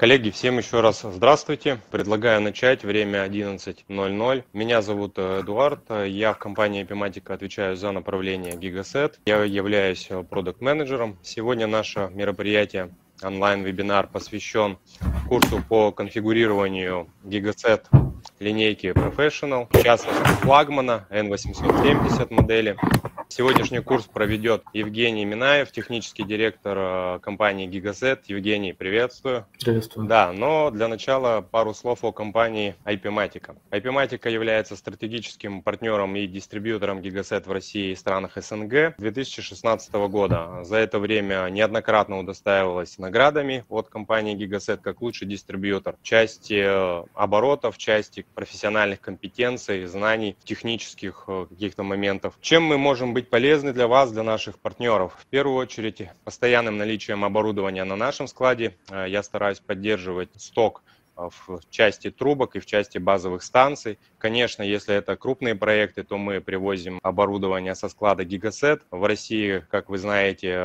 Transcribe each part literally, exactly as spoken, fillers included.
Коллеги, всем еще раз здравствуйте. Предлагаю начать. Время одиннадцать ноль ноль. Меня зовут Эдуард. Я в компании IPmatika отвечаю за направление Gigaset. Я являюсь продакт-менеджером. Сегодня наше мероприятие, онлайн-вебинар, посвящен курсу по конфигурированию Gigaset линейки Professional, в частности флагмана Эн восемьсот семьдесят модели. Сегодняшний курс проведет Евгений Минаев, технический директор компании Gigaset. Евгений, приветствую. Приветствую. Да, но для начала пару слов о компании IPmatika. IPmatika является стратегическим партнером и дистрибьютором Gigaset в России и странах СНГ с две тысячи шестнадцатого года. За это время неоднократно удостаивалась наградами от компании Gigaset как лучший дистрибьютор в части оборотов, в части профессиональных компетенций, знаний, технических каких-то моментов. Чем мы можем быть полезны для вас, для наших партнеров? В первую очередь, постоянным наличием оборудования на нашем складе. Я стараюсь поддерживать сток в части трубок и в части базовых станций. Конечно, если это крупные проекты, то мы привозим оборудование со склада Gigaset. В России, как вы знаете,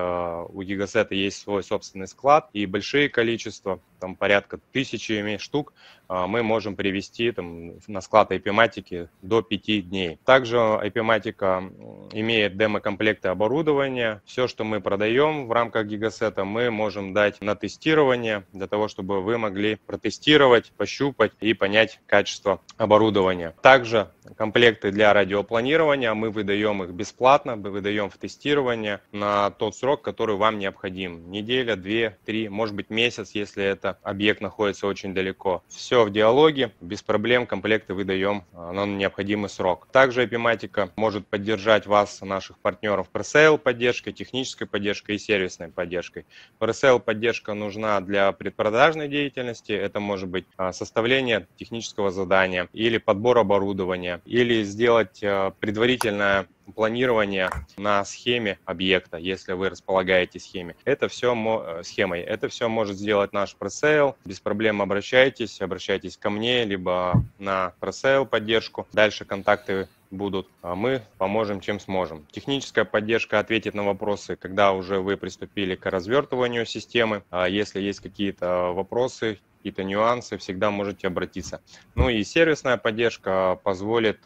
у Gigaset есть свой собственный склад, и большие количества, там порядка тысячи штук, мы можем привезти там на склад IPmatiki до пяти дней. Также IPmatika имеет демо-комплекты оборудования. Все, что мы продаем в рамках Gigaset, мы можем дать на тестирование, для того, чтобы вы могли протестировать, пощупать и понять качество оборудования. Также комплекты для радиопланирования, мы выдаем их бесплатно, мы выдаем в тестирование на тот срок, который вам необходим. Неделя, две, три, может быть месяц, если это объект находится очень далеко. Все в диалоге, без проблем комплекты выдаем на необходимый срок. Также IPmatika может поддержать вас, наших партнеров, пресейл поддержкой, технической поддержкой и сервисной поддержкой. Пресейл поддержка нужна для предпродажной деятельности, это может быть быть составление технического задания или подбор оборудования, или сделать предварительное планирование на схеме объекта, если вы располагаете схеме. Это все схемой. Это все может сделать наш пресейл. Без проблем обращайтесь, обращайтесь ко мне, либо на пресейл поддержку. Дальше контакты будут, а мы поможем, чем сможем. Техническая поддержка ответит на вопросы, когда уже вы приступили к развертыванию системы. А если есть какие-то вопросы, какие-то нюансы, всегда можете обратиться. Ну и сервисная поддержка позволит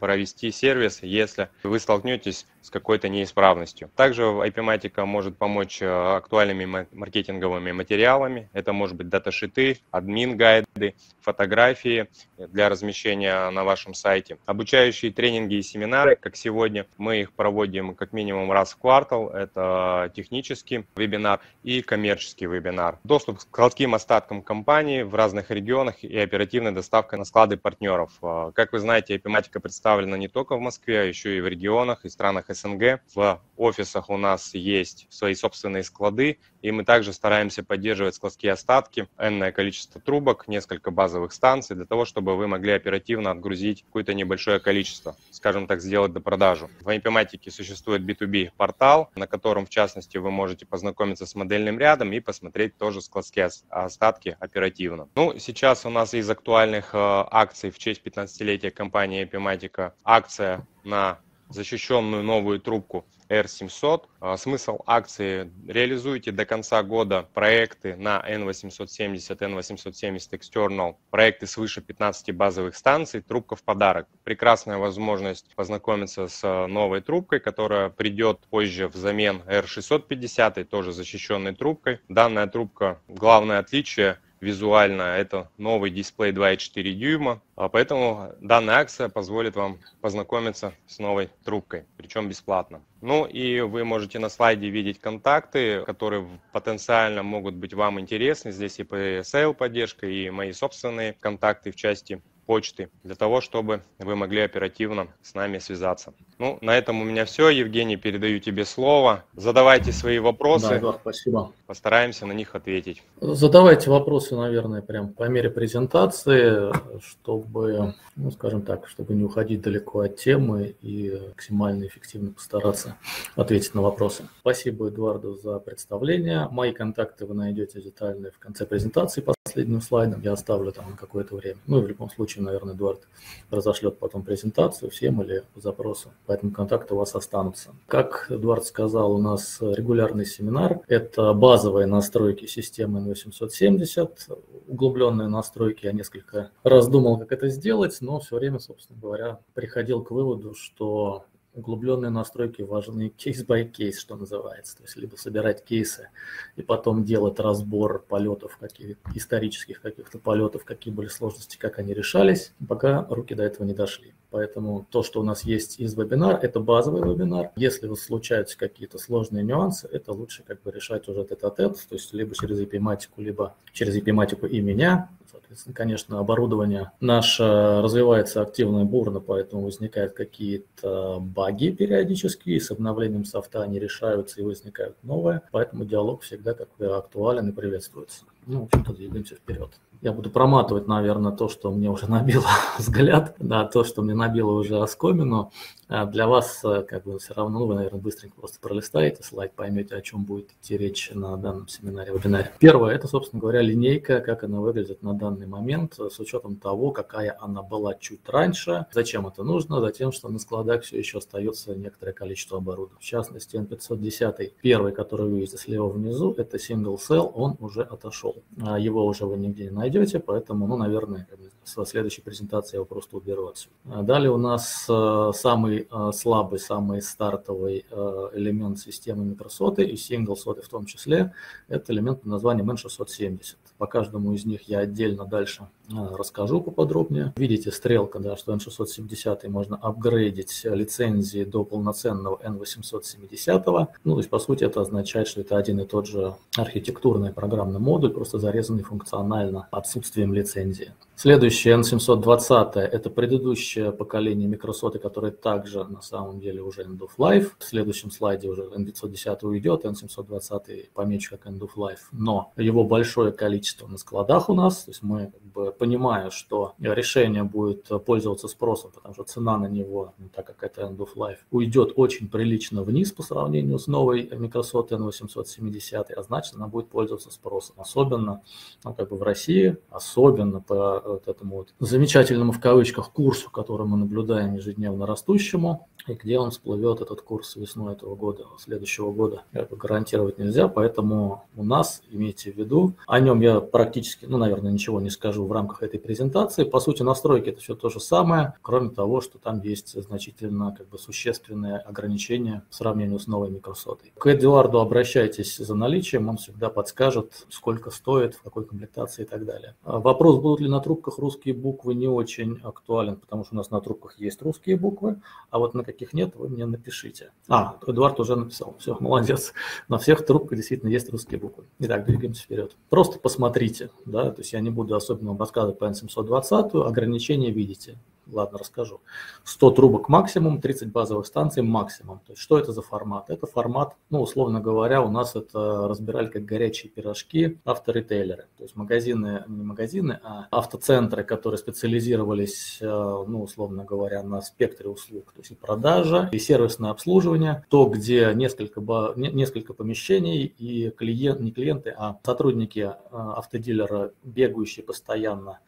провести сервис, если вы столкнетесь с какой-то неисправностью. Также IPmatika может помочь актуальными маркетинговыми материалами. Это может быть даташиты, админ-гайды, фотографии для размещения на вашем сайте. Обучающие тренинги и семинары, как сегодня, мы их проводим как минимум раз в квартал. Это технический вебинар и коммерческий вебинар. Доступ к складским остаткам компании в разных регионах и оперативная доставка на склады партнеров. Как вы знаете, IPmatika представлена не только в Москве, а еще и в регионах и странах СНГ. В офисах у нас есть свои собственные склады, и мы также стараемся поддерживать складские остатки, энное количество трубок, несколько базовых станций, для того, чтобы вы могли оперативно отгрузить какое-то небольшое количество, скажем так, сделать допродажу. В IPmatike существует би ту би-портал, на котором, в частности, вы можете познакомиться с модельным рядом и посмотреть тоже складские остатки оперативно. Ну, сейчас у нас из актуальных э, акций в честь пятнадцатилетия компании IPmatika акция на защищенную новую трубку эр семьсот. А, смысл акции: реализуйте до конца года проекты на эн восемьсот семьдесят, эн восемьсот семьдесят External, проекты свыше пятнадцати базовых станций, трубка в подарок. Прекрасная возможность познакомиться с новой трубкой, которая придет позже взамен эр шестьсот пятьдесят, тоже защищенной трубкой. Данная трубка, главное отличие визуально, это новый дисплей два и четыре десятых дюйма, поэтому данная акция позволит вам познакомиться с новой трубкой, причем бесплатно. Ну и вы можете на слайде видеть контакты, которые потенциально могут быть вам интересны. Здесь и пресейл-поддержка, и мои собственные контакты в части почты, для того, чтобы вы могли оперативно с нами связаться. Ну, на этом у меня все. Евгений, передаю тебе слово. Задавайте свои вопросы. Да, Эдуард, спасибо. Постараемся на них ответить. Задавайте вопросы, наверное, прям по мере презентации, чтобы, ну, скажем так, чтобы не уходить далеко от темы и максимально эффективно постараться ответить на вопросы. Спасибо Эдуарду за представление. Мои контакты вы найдете детальные в конце презентации, последним слайдом. Я оставлю там на какое-то время. Ну, и в любом случае, наверное, Эдуард разошлет потом презентацию всем или по запросу, поэтому контакты у вас останутся. Как Эдуард сказал, у нас регулярный семинар. Это база базовые настройки системы Н восемьсот семьдесят, углубленные настройки. Я несколько раз думал, как это сделать, но все время, собственно говоря, приходил к выводу, что углубленные настройки важны кейс-бай-кейс, что называется. То есть либо собирать кейсы и потом делать разбор полетов, каких, исторических каких-то полетов, какие были сложности, как они решались, пока руки до этого не дошли. Поэтому то, что у нас есть из вебинар, это базовый вебинар. Если случаются какие-то сложные нюансы, это лучше как бы решать уже тет-а-тет, то есть либо через IPmatику, либо через IPmatику и меня. Соответственно, конечно, оборудование наше развивается активно и бурно, поэтому возникают какие-то баги периодически, и с обновлением софта они решаются и возникают новые. Поэтому диалог всегда как бы актуален и приветствуется. Ну, в общем-то, двигаемся вперед. Я буду проматывать, наверное, то, что мне уже набило взгляд, да, то, что мне набило уже оскомину. Для вас, как бы, все равно, ну, вы, наверное, быстренько просто пролистаете слайд, поймете, о чем будет идти речь на данном семинаре, вебинаре. Первое, это, собственно говоря, линейка, как она выглядит на данный момент, с учетом того, какая она была чуть раньше. Зачем это нужно? Затем, что на складах все еще остается некоторое количество оборудования. В частности, Н пятьсот десять, первый, который вы видите слева внизу, это Single Cell, он уже отошел. Его уже вы нигде не найдете, поэтому, ну, наверное, со следующей презентации я его просто уберу отсюда. Далее у нас самый слабый, самый стартовый элемент системы микросоты и сингл-соты в том числе, это элемент под названием Н шестьсот семьдесят. По каждому из них я отдельно дальше расскажу поподробнее. Видите, стрелка, да, что Н шестьсот семьдесят можно апгрейдить лицензии до полноценного Н восемьсот семьдесят. Ну, то есть, по сути, это означает, что это один и тот же архитектурный программный модуль, просто зарезанный функционально отсутствием лицензии. Следующее Н семьсот двадцать, это предыдущее поколение микросоты, которое также на самом деле уже end of life. В следующем слайде уже Н девятьсот десять уйдет, Н семьсот двадцать помечу как end of life, но его большое количество на складах у нас, то есть мы как бы понимаем, что решение будет пользоваться спросом, потому что цена на него, ну, так как это end of life, уйдет очень прилично вниз по сравнению с новой микросотой Н восемьсот семьдесят, а значит она будет пользоваться спросом, особенно, ну, как бы в России, особенно по вот этому вот замечательному в кавычках курсу, который мы наблюдаем ежедневно растущему, и где он всплывет, этот курс, весной этого года, следующего года, как бы гарантировать нельзя, поэтому у нас, имейте в виду, о нем я практически, ну, наверное, ничего не скажу в рамках этой презентации, по сути, настройки это все то же самое, кроме того, что там есть значительно, как бы, существенные ограничения в сравнении с новой микросотой. К Эдуарду обращайтесь за наличием, он всегда подскажет, сколько стоит, в какой комплектации и так далее. Вопрос, будут ли на трубке русские буквы, не очень актуален, потому что у нас на трубках есть русские буквы, а вот на каких нет, вы мне напишите. А, Эдуард уже написал, все, молодец. На всех трубках действительно есть русские буквы. Итак, двигаемся вперед. Просто посмотрите, да, то есть я не буду особенно вам рассказывать по Н семьсот двадцать, ограничения видите. Ладно, расскажу. сто трубок максимум, тридцать базовых станций максимум. То есть что это за формат? Это формат, ну, условно говоря, у нас это разбирали как горячие пирожки авторитейлеры. То есть магазины, не магазины, а автоцентры, которые специализировались, ну, условно говоря, на спектре услуг. То есть и продажа, и сервисное обслуживание. То, где несколько, несколько помещений и клиент, не клиенты, а сотрудники автодилера, бегающие постоянно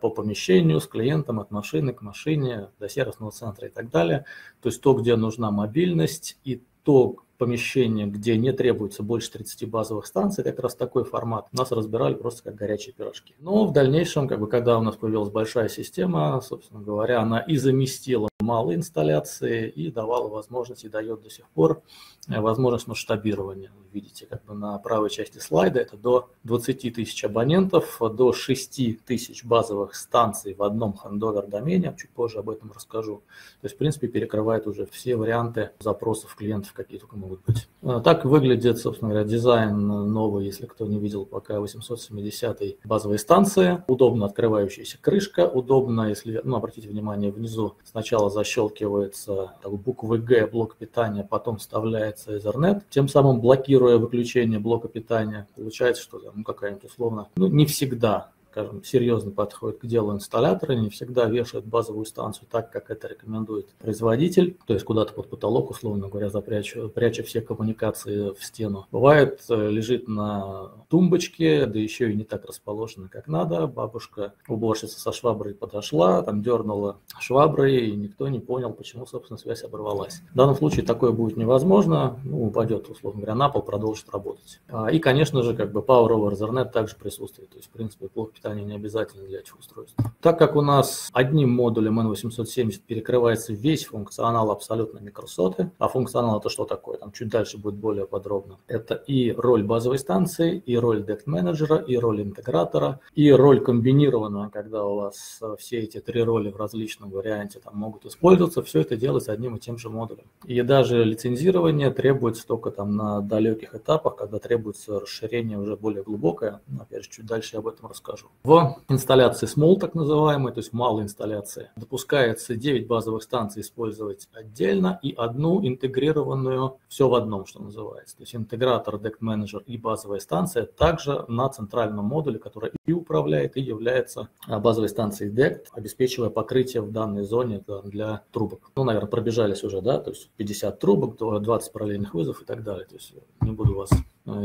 по помещению с клиентом, от машины к машине, до сервисного центра и так далее. То есть то, где нужна мобильность, и то помещение, где не требуется больше тридцати базовых станций, как раз такой формат. Нас разбирали просто как горячие пирожки. Но в дальнейшем, как бы, когда у нас появилась большая система, собственно говоря, она и заместила малые инсталляции и давала возможность, и дает до сих пор возможность масштабирования. Вы видите, как бы, на правой части слайда это до двадцати тысяч абонентов, до шести тысяч базовых станций в одном хендовер-домене, чуть позже об этом расскажу. То есть, в принципе, перекрывает уже все варианты запросов клиентов, какие только могут быть. Так выглядит, собственно говоря, дизайн новый, если кто не видел пока, восемьсот семидесятой базовой станции. Удобно открывающаяся крышка, удобно, если, ну, обратите внимание, внизу сначала защелкивается буквы Г, блок питания, потом вставляется Ethernet, тем самым блокируя выключение блока питания. Получается, что, ну, какая-нибудь условно, ну, не всегда скажем, серьезно подходят к делу инсталлятора, не всегда вешают базовую станцию так, как это рекомендует производитель, то есть куда-то под потолок, условно говоря, запрячу, прячу все коммуникации в стену. Бывает, лежит на тумбочке, да еще и не так расположена, как надо. Бабушка, уборщица со шваброй подошла, там дернула шваброй, и никто не понял, почему, собственно, связь оборвалась. В данном случае такое будет невозможно, ну, упадет, условно говоря, на пол, продолжит работать. И, конечно же, как бы Power over Ethernet также присутствует, то есть, в принципе, блок питания не обязательно для этих устройств. Так как у нас одним модулем Эн восемьсот семьдесят перекрывается весь функционал абсолютно микросоты, а функционал — это что такое, там чуть дальше будет более подробно, это и роль базовой станции, и роль дект-менеджера, и роль интегратора, и роль комбинированная, когда у вас все эти три роли в различном варианте там могут использоваться, все это делается одним и тем же модулем. И даже лицензирование требуется только там на далеких этапах, когда требуется расширение уже более глубокое, опять же, чуть дальше я об этом расскажу. В инсталляции Small, так называемой, то есть малой инсталляции, допускается девять базовых станций использовать отдельно и одну интегрированную, все в одном, что называется. То есть интегратор, дект-менеджер и базовая станция также на центральном модуле, который и управляет, и является базовой станцией дект, обеспечивая покрытие в данной зоне для трубок. Ну, наверное, пробежались уже, да, то есть пятьдесят трубок, двадцать параллельных вызовов и так далее. То есть не буду вас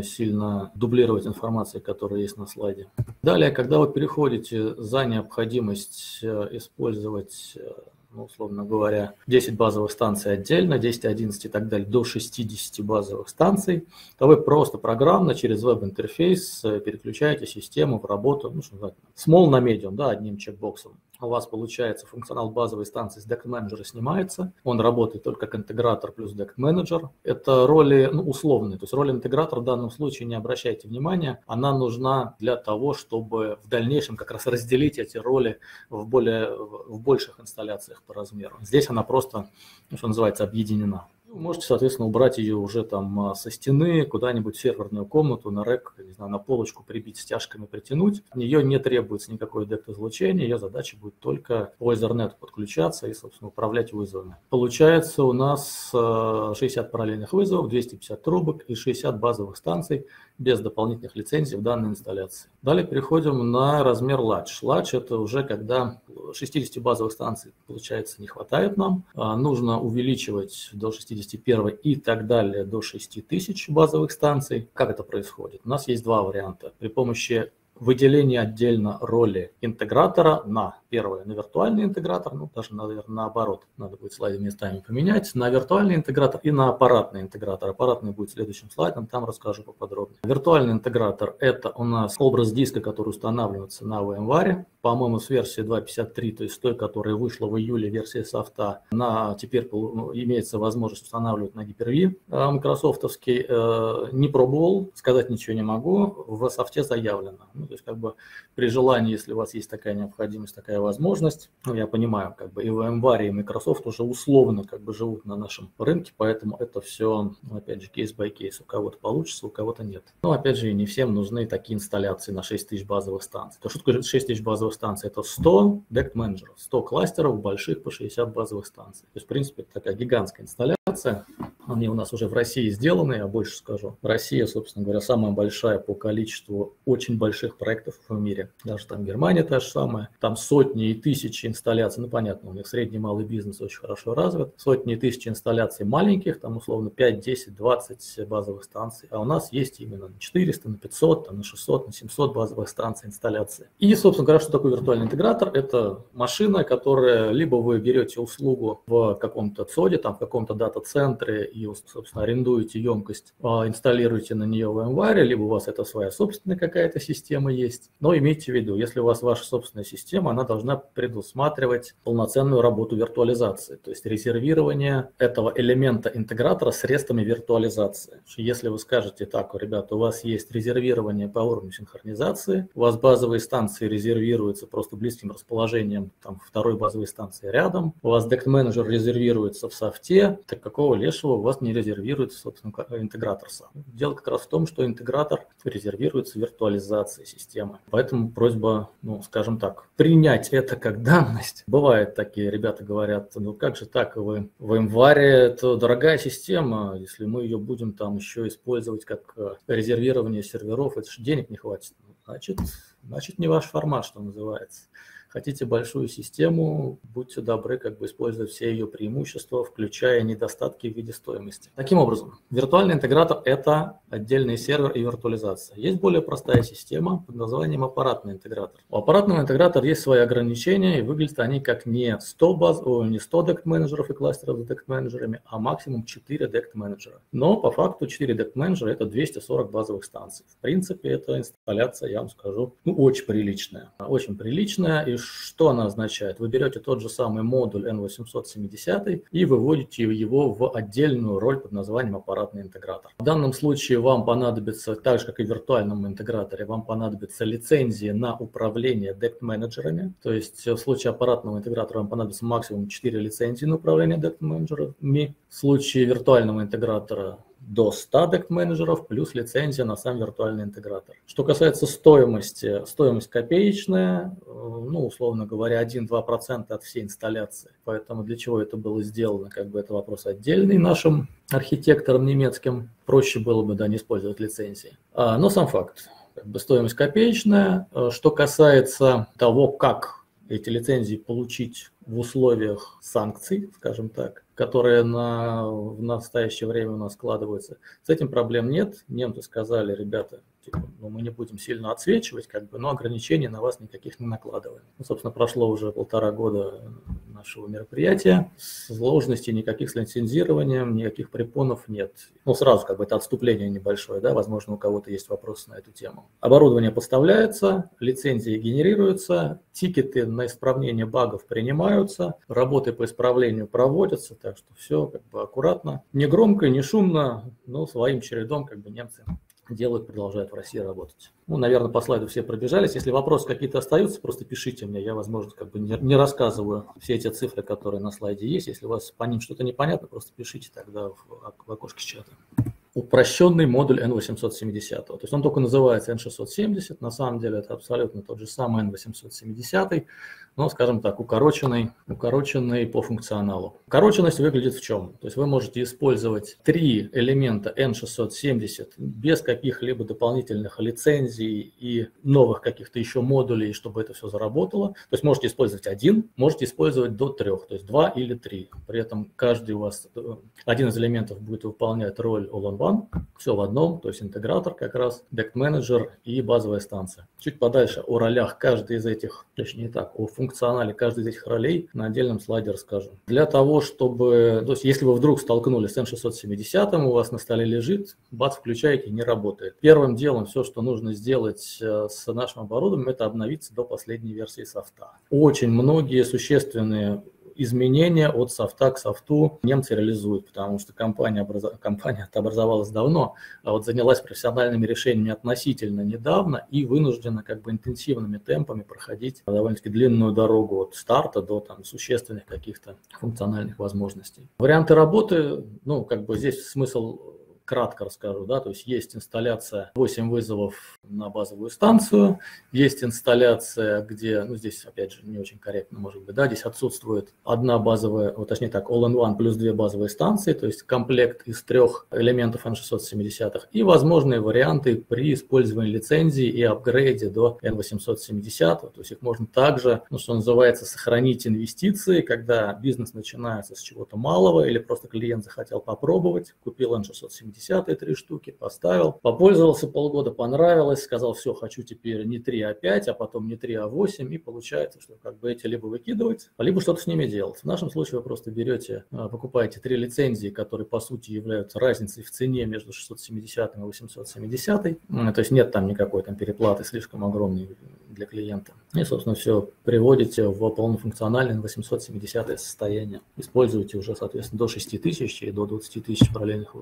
сильно дублировать информацию, которая есть на слайде. Далее, когда вы переходите за необходимость использовать, ну, условно говоря, десять базовых станций отдельно, десять, одиннадцать и так далее, до шестидесяти базовых станций, то вы просто программно через веб-интерфейс переключаете систему в работу, ну, что называется, small на medium, да, одним чекбоксом. У вас получается функционал базовой станции с дект-менеджера снимается, он работает только как интегратор плюс дект-менеджер. Это роли, ну, условные, то есть роль интегратора в данном случае, не обращайте внимания, она нужна для того, чтобы в дальнейшем как раз разделить эти роли в, более, в больших инсталляциях по размеру. Здесь она просто, что называется, объединена. Можете, соответственно, убрать ее уже там со стены, куда-нибудь в серверную комнату, на рэк, не знаю, на полочку прибить, стяжками притянуть. От нее не требуется никакое дект-излучение, ее задача будет только по Ethernet подключаться и, собственно, управлять вызовами. Получается у нас шестьдесят параллельных вызовов, двести пятьдесят трубок и шестьдесят базовых станций без дополнительных лицензий в данной инсталляции. Далее переходим на размер Large. Large – это уже когда шестидесяти базовых станций, получается, не хватает нам, нужно увеличивать до шестидесяти шестьдесят один и так далее до шести тысяч базовых станций. Как это происходит? У нас есть два варианта. При помощи выделения отдельно роли интегратора на первое, на виртуальный интегратор, ну даже, наверное, наоборот, надо будет слайды местами поменять, на виртуальный интегратор и на аппаратный интегратор. Аппаратный будет следующим слайдом, там расскажу поподробнее. Виртуальный интегратор – это у нас образ диска, который устанавливается на VMware, по-моему, с версии два пятьдесят три, то есть той, которая вышла в июле, версия софта, на, теперь имеется возможность устанавливать на Hyper-V микрософтовский. Э, не пробовал, сказать ничего не могу, в софте заявлено. Ну, то есть, как бы, при желании, если у вас есть такая необходимость, такая возможность, ну, я понимаю, как бы и VMware, и Microsoft уже условно, как бы, живут на нашем рынке, поэтому это все, опять же, кейс-бай-кейс. У кого-то получится, у кого-то нет. Но, опять же, не всем нужны такие инсталляции на шесть тысяч базовых станций. То, что такое шесть тысяч базовых станции, это сто дект-менеджеров, сто кластеров больших по шестьдесят базовых станций. То есть, в принципе, это такая гигантская инсталляция. Они у нас уже в России сделаны, я больше скажу. Россия, собственно говоря, самая большая по количеству очень больших проектов в мире. Даже там Германия та же самая. Там сотни и тысячи инсталляций. Ну, понятно, у них средний и малый бизнес очень хорошо развит. Сотни и тысячи инсталляций маленьких, там, условно, пять, десять, двадцать базовых станций. А у нас есть именно на четыреста, на пятьсот, там, на шестьсот, на семьсот базовых станций инсталляции. И, собственно говоря, что такое виртуальный интегратор? Это машина, которая либо вы берете услугу в каком-то цоде, там, в каком-то дата-центре, и, собственно, арендуете емкость, инсталируете на нее VMware, либо у вас это своя собственная какая-то система есть. Но имейте в виду, если у вас ваша собственная система, она должна предусматривать полноценную работу виртуализации, то есть резервирование этого элемента интегратора средствами виртуализации. Если вы скажете: так, ребята, у вас есть резервирование по уровню синхронизации, у вас базовые станции резервируются просто близким расположением там, второй базовой станции рядом, у вас дект-менеджер резервируется в софте, так какого лешего у вас не резервируется, собственно, интегратор сам. Дело как раз в том, что интегратор резервируется виртуализацией системы. Поэтому просьба, ну, скажем так, принять это как данность. Бывают такие ребята, говорят: ну как же так, вы в VMware, это дорогая система, если мы ее будем там еще использовать как резервирование серверов, это же денег не хватит. значит, значит не ваш формат, что называется. Хотите большую систему, будьте добры как бы использовать все ее преимущества, включая недостатки в виде стоимости. Таким образом, виртуальный интегратор – это отдельный сервер и виртуализация. Есть более простая система под названием аппаратный интегратор. У аппаратного интегратора есть свои ограничения, и выглядят они как не сто, баз... О, не сто дект-менеджеров и кластеров с дект-менеджерами, а максимум четыре дект-менеджера. Но по факту четыре дект-менеджера – это двести сорок базовых станций. В принципе, эта инсталляция, я вам скажу, ну, очень приличная. Очень приличная, и что она означает? Вы берете тот же самый модуль Эн восемьсот семьдесят и выводите его в отдельную роль под названием аппаратный интегратор. В данном случае вам понадобится, так же как и в виртуальном интеграторе, вам понадобится лицензии на управление дект-менеджерами. То есть в случае аппаратного интегратора вам понадобится максимум четыре лицензии на управление дект-менеджерами. В случае виртуального интегратора до ста дект-менеджеров плюс лицензия на сам виртуальный интегратор. Что касается стоимости, стоимость копеечная, ну, условно говоря, один-два процента от всей инсталляции. Поэтому для чего это было сделано, как бы это вопрос отдельный нашим архитекторам немецким. Проще было бы, да, не использовать лицензии. А, но сам факт, как бы стоимость копеечная. Что касается того, как эти лицензии получить в условиях санкций, скажем так, которые на, в настоящее время у нас складываются. С этим проблем нет. Немцы сказали, ребята, типа, ну, мы не будем сильно отсвечивать, как бы, но ограничений на вас никаких не накладываем. Ну, собственно, прошло уже полтора года нашего мероприятия. Сложностей никаких с лицензированием, никаких препонов нет. Ну, сразу как бы это отступление небольшое, да, возможно, у кого-то есть вопросы на эту тему. Оборудование поставляется, лицензии генерируются, тикеты на исправление багов принимаются, работы по исправлению проводятся, так что все как бы аккуратно. Не громко, не шумно, но своим чередом как бы немцы делают, продолжают в России работать. Ну, наверное, по слайду все пробежались. Если вопросы какие-то остаются, просто пишите мне. Я, возможно, как бы не рассказываю все эти цифры, которые на слайде есть. Если у вас по ним что-то непонятно, просто пишите тогда в окошке чата. Упрощенный модуль Эн восемьсот семьдесят. То есть он только называется Эн шестьсот семьдесят. На самом деле это абсолютно тот же самый Эн восемьсот семьдесят, но, скажем так, укороченный, укороченный по функционалу. Укороченность выглядит в чем? То есть вы можете использовать три элемента Эн шестьсот семьдесят без каких-либо дополнительных лицензий и новых каких-то еще модулей, чтобы это все заработало. То есть можете использовать один, можете использовать до трех, то есть два или три. При этом каждый у вас, один из элементов будет выполнять роль all-in-one. Все в одном, то есть интегратор как раз, дект-менеджер и базовая станция. Чуть подальше о ролях каждой из этих, точнее так, о функционале каждой из этих ролей на отдельном слайде расскажу. Для того, чтобы, то есть если вы вдруг столкнулись с Эн шестьсот семьдесят, у вас на столе лежит, бац, включаете, не работает. Первым делом все, что нужно сделать с нашим оборудованием, это обновиться до последней версии софта. Очень многие существенные изменения от софта к софту немцы реализуют, потому что компания, образ... компания образовалась давно, а вот занялась профессиональными решениями относительно недавно и вынуждена как бы интенсивными темпами проходить довольно-таки длинную дорогу от старта до там, существенных каких-то функциональных возможностей. Варианты работы, ну как бы здесь смысл кратко расскажу, да, то есть есть инсталляция восемь вызовов на базовую станцию, есть инсталляция, где, ну здесь опять же не очень корректно может быть, да, здесь отсутствует одна базовая, вот, точнее так, all-in-one плюс две базовые станции, то есть комплект из трех элементов Эн шестьсот семьдесят и возможные варианты при использовании лицензии и апгрейде до Эн восемьсот семьдесят, то есть их можно также, ну что называется, сохранить инвестиции, когда бизнес начинается с чего-то малого или просто клиент захотел попробовать, купил Эн шестьсот семьдесят, три штуки, поставил, попользовался полгода, понравилось, сказал, все, хочу теперь не три, а пять, а потом не три, а восемь, и получается, что как бы эти либо выкидывать, либо что-то с ними делать. В нашем случае вы просто берете, покупаете три лицензии, которые по сути являются разницей в цене между шестьсот семидесятым и восемьсот семидесятым, то есть нет там никакой там переплаты слишком огромной для клиента. И, собственно, все приводите в полнофункциональное восемьсот семидесятое состояние. Используйте уже, соответственно, до шести тысяч и до двадцати тысяч параллельных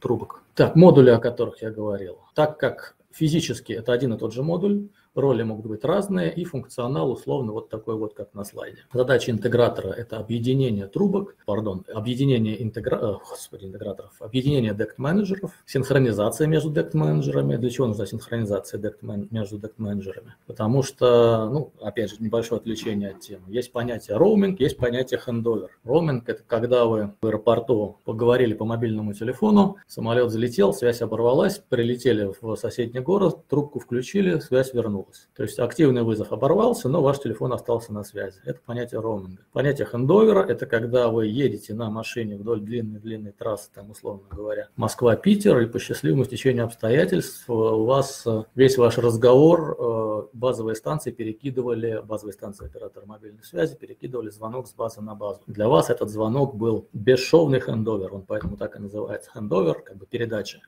трубок. Так, модули, о которых я говорил. Так как физически это один и тот же модуль, роли могут быть разные, и функционал условно вот такой вот, как на слайде. Задача интегратора — это объединение трубок, пардон, объединение интегра... Господи, интеграторов, объединение дект-менеджеров, синхронизация между дект-менеджерами. Для чего нужна синхронизация дект-мен... между дект-менеджерами? Потому что, ну, опять же, небольшое отвлечение от темы. Есть понятие роуминг, есть понятие хендовер. Роуминг — это когда вы в аэропорту поговорили по мобильному телефону, самолет залетел, связь оборвалась, прилетели в соседний город, трубку включили, связь вернулась. То есть активный вызов оборвался, но ваш телефон остался на связи. Это понятие роуминга. Понятие хендовера – это когда вы едете на машине вдоль длинной-длинной трассы, там, условно говоря, Москва-Питер, и по счастливому стечению обстоятельств у вас весь ваш разговор, базовые станции перекидывали, базовые станции оператора мобильной связи перекидывали звонок с базы на базу. Для вас этот звонок был бесшовный хендовер, он поэтому так и называется хендовер, как бы передача,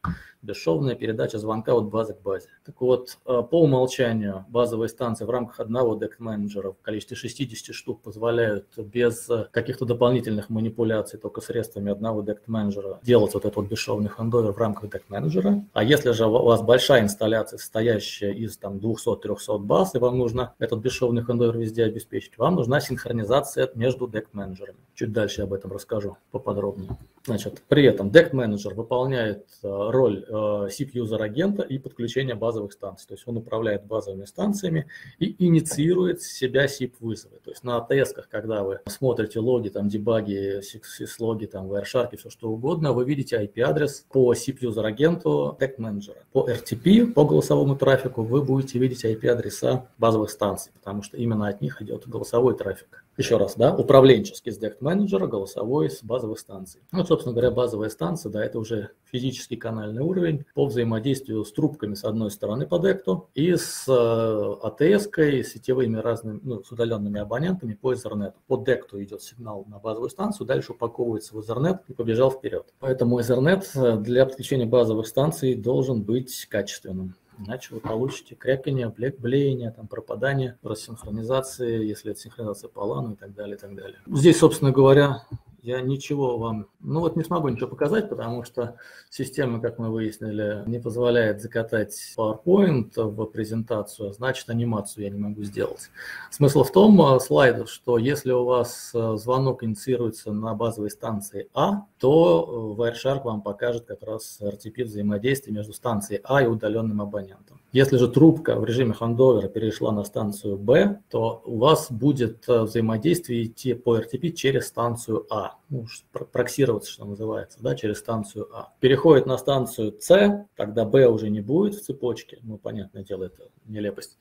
бесшовная передача звонка от базы к базе. Так вот, по умолчанию базовые станции в рамках одного дект-менеджера в количестве шестидесяти штук позволяют без каких-то дополнительных манипуляций, только средствами одного дект-менеджера, делать вот этот вот бесшовный хендовер в рамках дект-менеджера. А если же у вас большая инсталляция, состоящая из там двухсот-трехсот баз, и вам нужно этот бесшовный хендовер везде обеспечить, вам нужна синхронизация между дект-менеджерами. Чуть дальше я об этом расскажу поподробнее. Значит, при этом дект-менеджер выполняет роль сип-юзер-агента и подключение базовых станций. То есть он управляет базовыми станциями и инициирует себя сип-вызовы. То есть на АТС-ках, когда вы смотрите логи, там, дебаги, сис-логи, там, Wireshark, все что угодно, вы видите ай пи адрес по сип-юзер-агенту дект-менеджера. По эр ти пи, по голосовому трафику, вы будете видеть ай пи адреса базовых станций, потому что именно от них идет голосовой трафик. Еще раз, да, управленческий с дект-менеджера, голосовой с базовых станций. Вот, собственно говоря, базовая станция, да, это уже физический канальный уровень по взаимодействию с трубками с одной стороны по декту и с АТС-кой, сетевыми разными, ну, с удаленными абонентами по Ethernet. По декту идет сигнал на базовую станцию, дальше упаковывается в Ethernet и побежал вперед. Поэтому Ethernet для подключения базовых станций должен быть качественным. Иначе вы получите кряканье, блеяние, там, пропадание, рассинхронизации, если это синхронизация по лану и так далее, и так далее. Здесь, собственно говоря, я ничего вам, ну вот не смогу ничего показать, потому что система, как мы выяснили, не позволяет закатать PowerPoint в презентацию, значит, анимацию я не могу сделать. Смысл в том, слайд, что если у вас звонок инициируется на базовой станции А, то Wireshark вам покажет как раз эр ти пи взаимодействие между станцией А и удаленным абонентом. Если же трубка в режиме хендовера перешла на станцию Б, то у вас будет взаимодействие идти по эр ти пи через станцию А. Ну, проксироваться, что называется, да, через станцию А. Переходит на станцию С, тогда Б уже не будет в цепочке. Ну, понятное дело, это нелепость.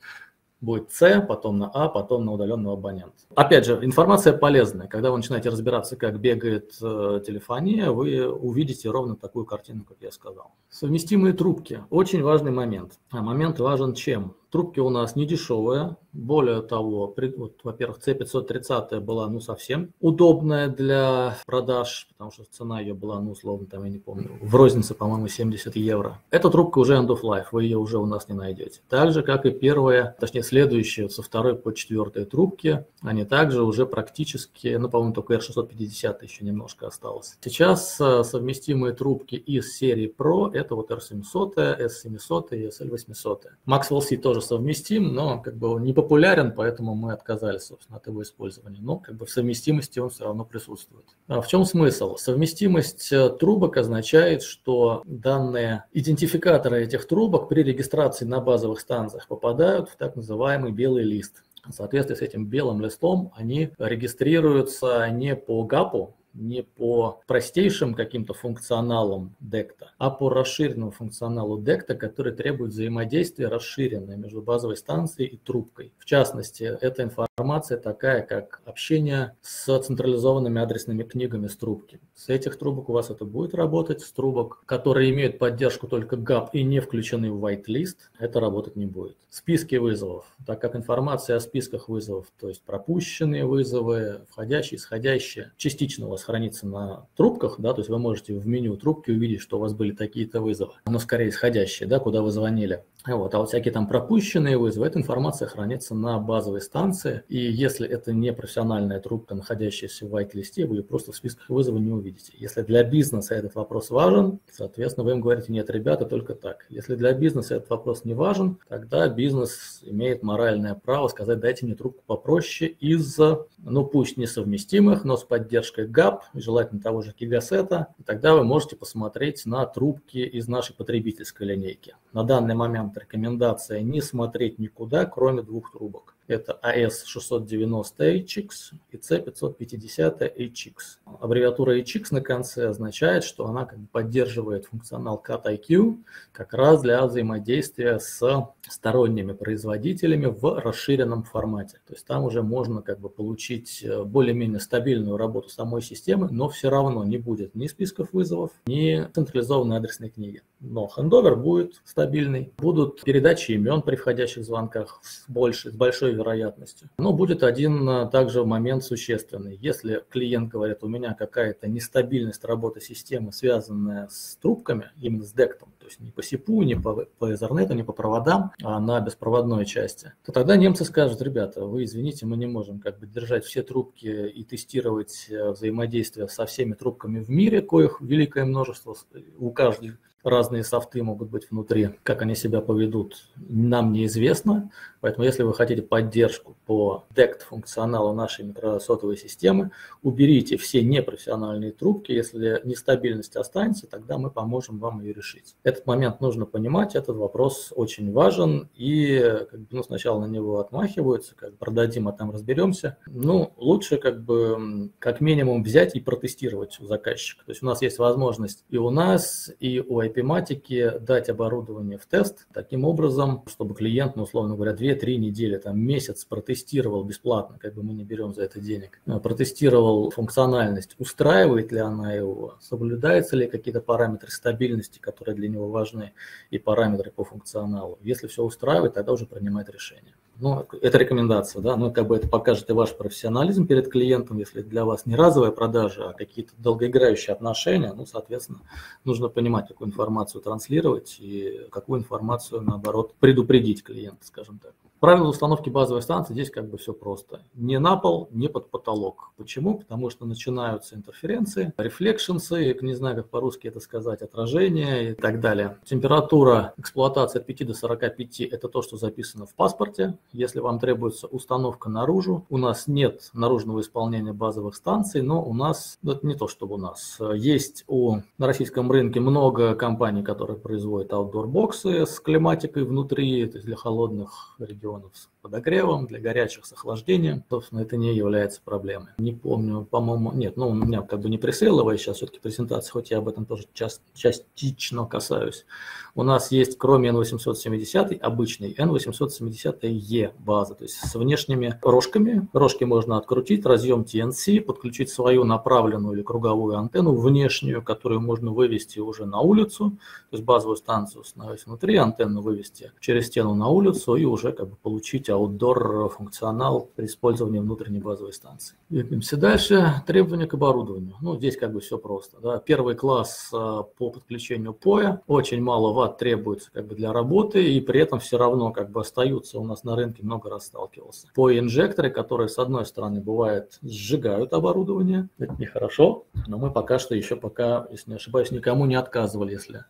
Будет С, потом на А, потом на удаленного абонента. Опять же, информация полезная. Когда вы начинаете разбираться, как бегает э, телефония, вы увидите ровно такую картину, как я сказал. Совместимые трубки. Очень важный момент. А момент важен чем? Трубки у нас не дешевые. Более того, вот, во-первых, Си пятьсот тридцать была ну совсем удобная для продаж, потому что цена ее была, ну условно, там я не помню, в рознице, по-моему, семьдесят евро. Эта трубка уже end of life, вы ее уже у нас не найдете. Так же, как и первая, точнее следующие, со второй по четвертой трубки, они также уже практически, ну, по-моему, только эр шестьсот пятьдесят еще немножко осталось. Сейчас совместимые трубки из серии Pro, это вот эр семьсот, эс семьсот и эс эл восемьсот. Maxwell C тоже совместим, но как бы он не популярен, поэтому мы отказались, собственно, от его использования. Но как бы в совместимости он все равно присутствует. А в чем смысл? Совместимость трубок означает, что данные идентификаторы этих трубок при регистрации на базовых станциях попадают в так называемый белый лист. В соответствии с этим белым листом они регистрируются не по гапу, не по простейшим каким-то функционалам декта, а по расширенному функционалу декта, который требует взаимодействия расширенное между базовой станцией и трубкой. В частности, эта информация такая, как общение с централизованными адресными книгами с трубки. С этих трубок у вас это будет работать, с трубок, которые имеют поддержку только гап и не включены в whitelist, это работать не будет. Списки вызовов, так как информация о списках вызовов, то есть пропущенные вызовы, входящие, исходящие, частично у вас хранится на трубках, да, то есть вы можете в меню трубки увидеть, что у вас были такие-то вызовы, но скорее исходящие, да, куда вы звонили. Вот, а вот всякие там пропущенные вызовы, эта информация хранится на базовой станции, и если это не профессиональная трубка, находящаяся в вайт-листе, вы ее просто в списках вызова не увидите. Если для бизнеса этот вопрос важен, соответственно, вы им говорите: нет, ребята, только так. Если для бизнеса этот вопрос не важен, тогда бизнес имеет моральное право сказать: дайте мне трубку попроще из-за, ну пусть несовместимых, но с поддержкой гап, желательно того же Gigaset, и тогда вы можете посмотреть на трубки из нашей потребительской линейки. На данный момент рекомендация не смотреть никуда, кроме двух трубок. Это эй эс шестьсот девяносто эйч икс и си пятьсот пятьдесят эйч икс. Аббревиатура эйч икс на конце означает, что она как бы поддерживает функционал кат ай кью как раз для взаимодействия с сторонними производителями в расширенном формате. То есть там уже можно как бы получить более-менее стабильную работу самой системы, но все равно не будет ни списков вызовов, ни централизованной адресной книги. Но хендовер будет стабильный, будут передачи имен при входящих звонках с большей, с большой вероятностью. Но будет один также момент существенный. Если клиент говорит: у меня какая-то нестабильность работы системы, связанная с трубками, именно с дектом, то есть не по сипу, не по, по Ethernet, не по проводам, а на беспроводной части, то тогда немцы скажут: ребята, вы извините, мы не можем как бы держать все трубки и тестировать взаимодействие со всеми трубками в мире, коих великое множество, у каждой разные софты могут быть внутри, как они себя поведут, нам неизвестно. Поэтому если вы хотите поддержку по дект-функционалу нашей микросотовой системы, уберите все непрофессиональные трубки. Если нестабильность останется, тогда мы поможем вам ее решить. Этот момент нужно понимать, этот вопрос очень важен. И как бы, ну, сначала на него отмахиваются, как продадим, а там разберемся. Ну, лучше как бы как минимум взять и протестировать у заказчика. То есть у нас есть возможность и у нас, и у IPmatiki дать оборудование в тест таким образом, чтобы клиент, ну, условно говоря, две-три недели, там месяц протестировал бесплатно, как бы мы не берем за это денег, протестировал функциональность, устраивает ли она его, соблюдаются ли какие-то параметры стабильности, которые для него важны, и параметры по функционалу. Если все устраивает, тогда уже принимает решение. Ну, это рекомендация, да, ну, как бы это покажет и ваш профессионализм перед клиентом, если для вас не разовая продажа, а какие-то долгоиграющие отношения, ну, соответственно, нужно понимать, какую информацию транслировать и какую информацию, наоборот, предупредить клиента, скажем так. Правила установки базовой станции здесь как бы все просто. Не на пол, не под потолок. Почему? Потому что начинаются интерференции, рефлекшенсы, не знаю, как по-русски это сказать, отражения и так далее. Температура эксплуатации от пяти до сорока пяти – это то, что записано в паспорте. Если вам требуется установка наружу, у нас нет наружного исполнения базовых станций, но у нас, ну, это не то, чтобы у нас. Есть у, на российском рынке много компаний, которые производят аутдор-боксы с климатикой внутри, то есть для холодных регионов с подогревом, для горячих с охлаждением. Собственно, это не является проблемой. Не помню, по-моему, нет, ну, у меня как бы не пресейловая сейчас все-таки презентация, хоть я об этом тоже част, частично касаюсь. У нас есть, кроме эн восемьсот семьдесят, обычный эн восемьсот семьдесят и база, то есть с внешними рожками. Рожки можно открутить, разъем ти эн си, подключить свою направленную или круговую антенну, внешнюю, которую можно вывести уже на улицу, то есть базовую станцию установить внутри, антенну вывести через стену на улицу и уже как бы получить аутдор функционал при использовании внутренней базовой станции. Двигаемся дальше. Требования к оборудованию. Ну, здесь как бы все просто. Да. Первый класс по подключению поя. Очень мало ватт требуется как бы для работы, и при этом все равно как бы остаются, у нас на рынке много раз сталкивался. Пои-инжекторы, которые с одной стороны бывает сжигают оборудование. Это нехорошо, но мы пока что еще пока, если не ошибаюсь, никому не отказывали, если...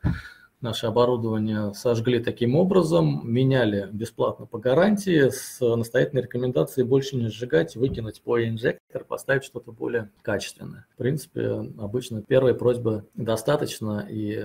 Наше оборудование сожгли таким образом, меняли бесплатно по гарантии с настоятельной рекомендацией больше не сжигать, выкинуть пои-инжектор, поставить что-то более качественное. В принципе, обычно первой просьбы достаточно и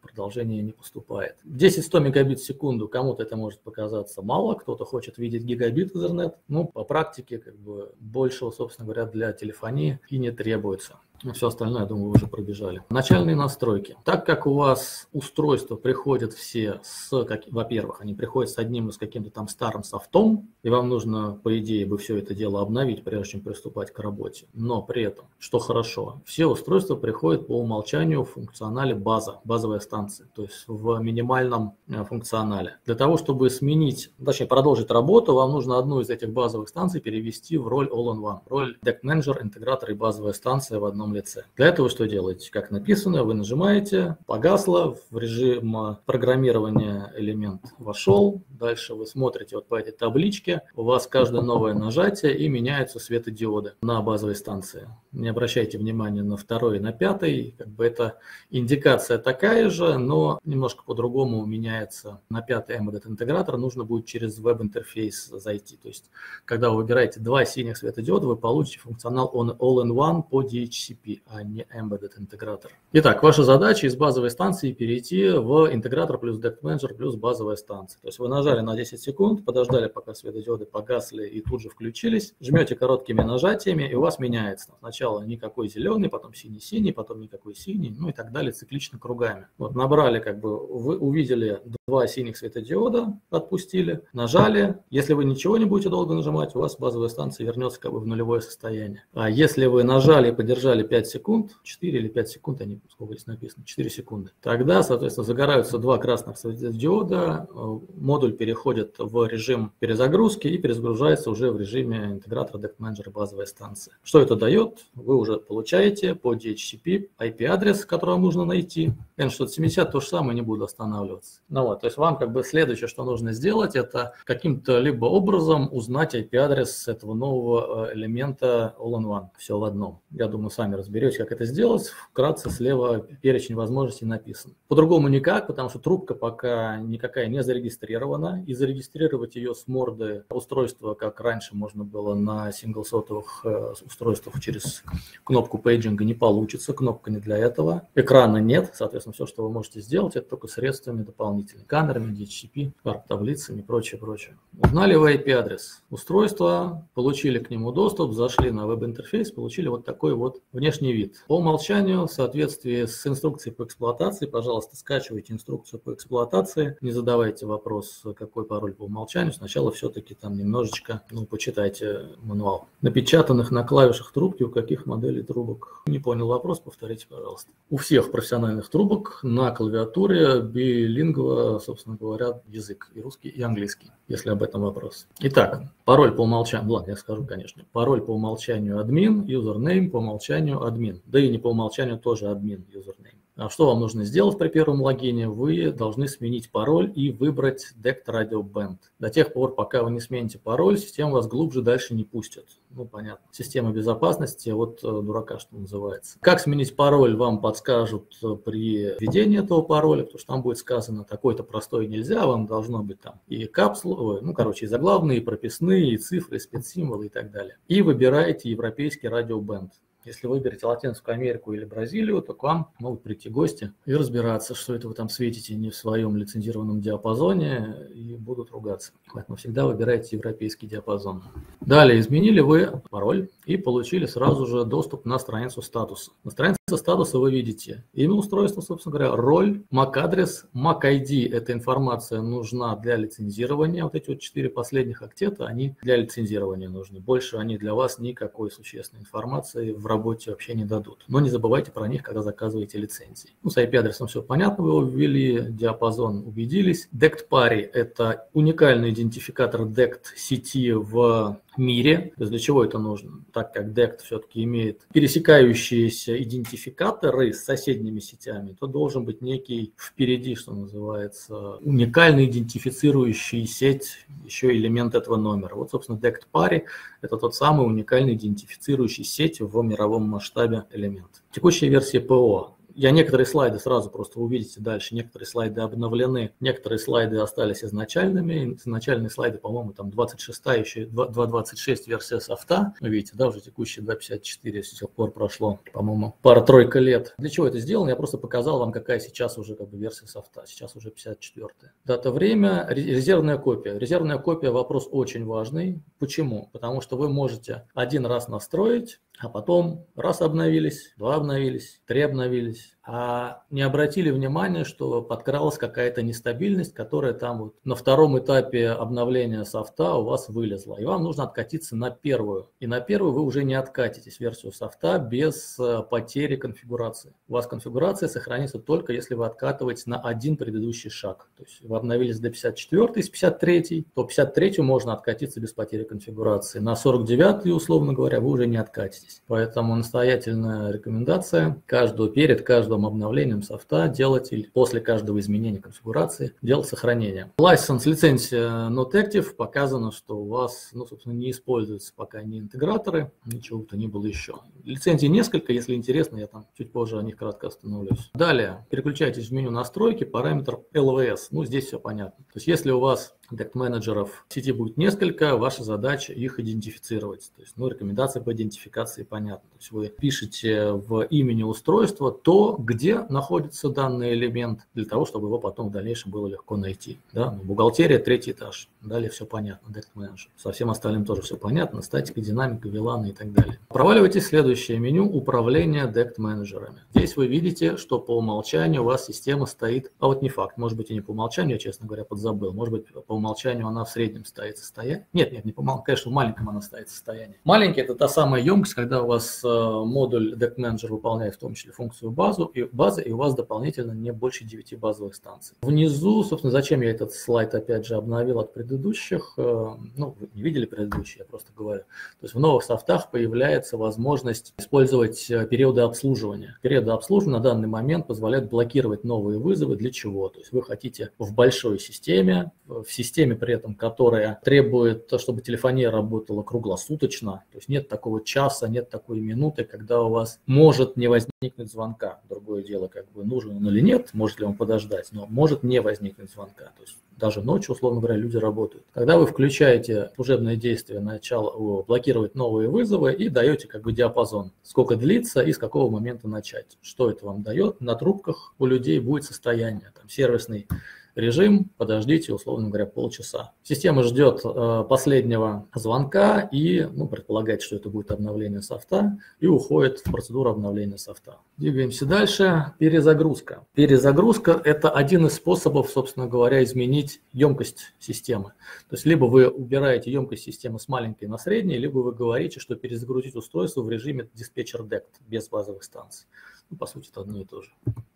продолжение не поступает. десять-сто мегабит в секунду, кому-то это может показаться мало, кто-то хочет видеть гигабит Ethernet, но по практике как бы большего, собственно говоря, для телефонии и не требуется. Все остальное, я думаю, вы уже пробежали. Начальные настройки. Так как у вас устройства приходят все, во-первых, они приходят с одним из каким-то там старым софтом, и вам нужно, по идее, бы все это дело обновить, прежде чем приступать к работе. Но при этом, что хорошо, все устройства приходят по умолчанию в функционале база, базовая станция, то есть в минимальном функционале. Для того, чтобы сменить, точнее продолжить работу, вам нужно одну из этих базовых станций перевести в роль олл ин ван, роль дект менеджер, интегратор и базовая станция в одном первом лице. Для этого что делаете? Как написано, вы нажимаете, погасло, в режим программирования элемент вошел. Дальше вы смотрите вот по этой табличке. У вас каждое новое нажатие и меняются светодиоды на базовой станции. Не обращайте внимания на второй и на пятый. Как бы это индикация такая же, но немножко по-другому меняется. На пятый эм ди ти интегратор нужно будет через веб-интерфейс зайти. То есть, когда вы выбираете два синих светодиода, вы получите функционал All-in-One по ди эйч си пи, а не Embedded интегратор. Итак, ваша задача из базовой станции перейти в интегратор плюс дект менеджер плюс базовая станция. То есть вы нажали на десять секунд, подождали, пока светодиоды погасли и тут же включились, жмете короткими нажатиями, и у вас меняется. Сначала никакой зеленый, потом синий-синий, потом никакой синий, ну и так далее, циклично кругами. Вот набрали, как бы вы увидели два синих светодиода, отпустили, нажали. Если вы ничего не будете долго нажимать, у вас базовая станция вернется как бы в нулевое состояние. А если вы нажали и подержали пять секунд, четыре или пять секунд, они, сколько здесь написано, четыре секунды, тогда, соответственно, загораются два красных светодиода, модуль переходит в режим перезагрузки и перезагружается уже в режиме интегратора дект менеджера базовой станции. Что это дает? Вы уже получаете по ди эйч си пи ай пи адрес, который вам нужно найти. эн шестьсот семьдесят то же самое, не буду останавливаться. Ну вот, то есть вам как бы следующее, что нужно сделать, это каким-то либо образом узнать ай пи адрес этого нового элемента All-in-One, все в одном. Я думаю, сами разберетесь, как это сделать. Вкратце слева перечень возможностей написан. По-другому никак, потому что трубка пока никакая не зарегистрирована, и зарегистрировать ее с морды устройства, как раньше можно было на синглсотовых устройствах через кнопку пейджинга, не получится, кнопка не для этого. Экрана нет, соответственно, все, что вы можете сделать, это только средствами дополнительными, сканерами, ди эйч си пи, таблицами и прочее, прочее. Узнали вы ай пи адрес устройства, получили к нему доступ, зашли на веб-интерфейс, получили вот такой вот внешний вид. По умолчанию, в соответствии с инструкцией по эксплуатации, пожалуйста, скачивайте инструкцию по эксплуатации, не задавайте вопрос, какой пароль по умолчанию, сначала все-таки там немножечко, ну, почитайте мануал. Напечатанных на клавишах трубки у каких моделей трубок? Не понял вопрос, повторите, пожалуйста. У всех профессиональных трубок на клавиатуре билингва, собственно говоря, язык и русский, и английский, если об этом вопрос. Итак, пароль по умолчанию, ладно, я скажу, конечно, пароль по умолчанию админ, юзернейм по умолчанию админ, да и не по умолчанию тоже админ, юзернейм. Что вам нужно сделать при первом логине? Вы должны сменить пароль и выбрать дект Radio Band. До тех пор, пока вы не смените пароль, система вас глубже дальше не пустит. Ну, понятно. Система безопасности от дурака, что называется. Как сменить пароль, вам подскажут при введении этого пароля, потому что там будет сказано, такой-то простой нельзя, вам должно быть там и капсулы, ну, короче, и заглавные, и прописные, и цифры, и спецсимволы, и так далее. И выбираете европейский Radio Band. Если выберете Латинскую Америку или Бразилию, то к вам могут прийти гости и разбираться, что это вы там светите не в своем лицензированном диапазоне, и будут ругаться. Поэтому всегда выбирайте европейский диапазон. Далее изменили вы пароль и получили сразу же доступ на страницу статуса. На странице статуса вы видите имя устройства, собственно говоря, роль, MAC-адрес, MAC-ай ди. Эта информация нужна для лицензирования. Вот эти вот четыре последних октета, они для лицензирования нужны. Больше они для вас никакой существенной информации в работе вообще не дадут. Но не забывайте про них, когда заказываете лицензии. Ну, с ай пи адресом все понятно, вы его ввели, диапазон убедились. дект пари – это уникальный идентификатор дект сети в мире. То есть для чего это нужно? Так как дект все-таки имеет пересекающиеся идентификаторы с соседними сетями, то должен быть некий впереди, что называется, уникальный идентифицирующий сеть, еще элемент этого номера. Вот, собственно, дект пари – это тот самый уникальный идентифицирующий сеть в мировом масштабе элемент. Текущая версия ПО. Я некоторые слайды сразу просто увидите дальше, некоторые слайды обновлены, некоторые слайды остались изначальными, изначальные слайды, по-моему, там двадцать шестая, еще два двадцать шесть версия софта, вы видите, да, уже текущие два пятьдесят четыре, с тех пор прошло, по-моему, пара-тройка лет. Для чего это сделано? Я просто показал вам, какая сейчас уже как бы версия софта, сейчас уже пятьдесят четвёртая. Дата, время, резервная копия. Резервная копия – вопрос очень важный. Почему? Потому что вы можете один раз настроить, а потом раз обновились, два обновились, три обновились, а не обратили внимания, что подкралась какая-то нестабильность, которая там вот на втором этапе обновления софта у вас вылезла. И вам нужно откатиться на первую. И на первую вы уже не откатитесь версию софта без потери конфигурации. У вас конфигурация сохранится только если вы откатываетесь на один предыдущий шаг. То есть вы обновились до пятьдесят четвёртой, с пятьдесят третьей, то пятьдесят третью можно откатиться без потери конфигурации. На сорок девятой, условно говоря, вы уже не откатитесь. здесь. Поэтому настоятельная рекомендация каждого перед каждым обновлением софта делать или после каждого изменения конфигурации делать сохранение. License, лицензия Not Active, показано, что у вас, ну, собственно, не используются пока ни интеграторы, ничего-то не было еще. Лицензий несколько, если интересно, я там чуть позже о них кратко остановлюсь. Далее, переключайтесь в меню настройки, параметр эл ви эс. Ну, здесь все понятно. То есть, если у вас дект-менеджеров в сети будет несколько, ваша задача их идентифицировать. То есть, ну, рекомендации по идентификации понятны. То есть, вы пишете в имени устройства то, где находится данный элемент, для того, чтобы его потом в дальнейшем было легко найти. Да? Ну, бухгалтерия, третий этаж. Далее все понятно, дект-менеджер. Со всем остальным тоже все понятно. Статика, динамика, ви лан и так далее. Проваливайтесь в следующее меню управления дект-менеджерами. Здесь вы видите, что по умолчанию у вас система стоит, а вот не факт, может быть и не по умолчанию, я, честно говоря, подзабыл, может быть по умолчанию она в среднем стоит состояние. Нет, нет, не по умолчанию, конечно, в маленьком она стоит состояние. Маленький – это та самая емкость, когда у вас модуль дект-менеджер выполняет в том числе функцию базу, и базы, и у вас дополнительно не больше девяти базовых станций. Внизу, собственно, зачем я этот слайд опять же обновил от предыдущих, ну, вы не видели предыдущие, я просто говорю. То есть в новых софтах появляется возможность использовать периоды обслуживания. Периоды обслуживания на данный момент позволяют блокировать новые вызовы. Для чего? То есть вы хотите в большой системе, в системе при этом, которая требует, чтобы телефония работала круглосуточно. То есть нет такого часа, нет такой минуты, когда у вас может не возникнуть звонка. Другое дело, как бы нужен он или нет, может ли он подождать, но может не возникнуть звонка. То есть даже ночью, условно говоря, люди работают. Когда вы включаете служебное действие начала, блокировать новые вызовы и даете как бы диапазон, сколько длится и с какого момента начать. Что это вам дает? На трубках у людей будет состояние, там, сервисный режим, подождите, условно говоря, полчаса. Система ждет э, последнего звонка и, ну, предполагает, что это будет обновление софта, и уходит в процедуру обновления софта. Двигаемся дальше. Перезагрузка. Перезагрузка – это один из способов, собственно говоря, изменить емкость системы. То есть либо вы убираете емкость системы с маленькой на средней, либо вы говорите, что перезагрузить устройство в режиме диспетчер дект без базовых станций. Ну, по сути, это одно и то же.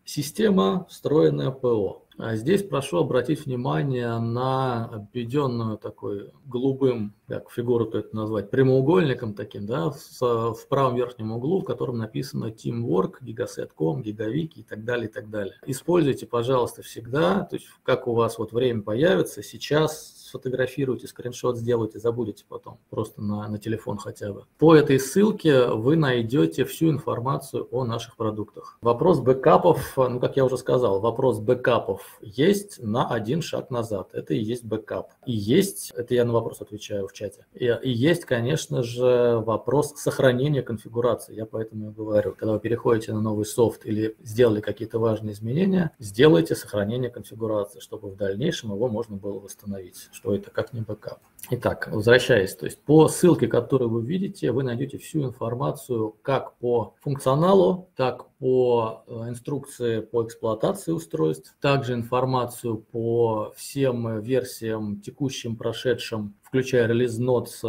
Система встроенная ПО. Здесь прошу обратить внимание на обведенную такой голубым, как фигуру-то это назвать, прямоугольником таким, да, с, в правом верхнем углу, в котором написано Teamwork, Gigaset точка ком, Gigawiki и так далее, и так далее. Используйте, пожалуйста, всегда, то есть как у вас вот время появится, сейчас сфотографируйте, скриншот сделайте, забудете потом, просто на, на телефон хотя бы. По этой ссылке вы найдете всю информацию о наших продуктах. Вопрос бэкапов, ну, как я уже сказал, вопрос бэкапов есть на один шаг назад. Это и есть бэкап. И есть, это я на вопрос отвечаю в чате, и, и есть, конечно же, вопрос сохранения конфигурации. Я поэтому и говорю, когда вы переходите на новый софт или сделали какие-то важные изменения, сделайте сохранение конфигурации, чтобы в дальнейшем его можно было восстановить, что это как не бэкап. Итак, возвращаясь, то есть по ссылке, которую вы видите, вы найдете всю информацию как по функционалу, так по по инструкции по эксплуатации устройств, также информацию по всем версиям, текущим, прошедшим, включая релиз-нотс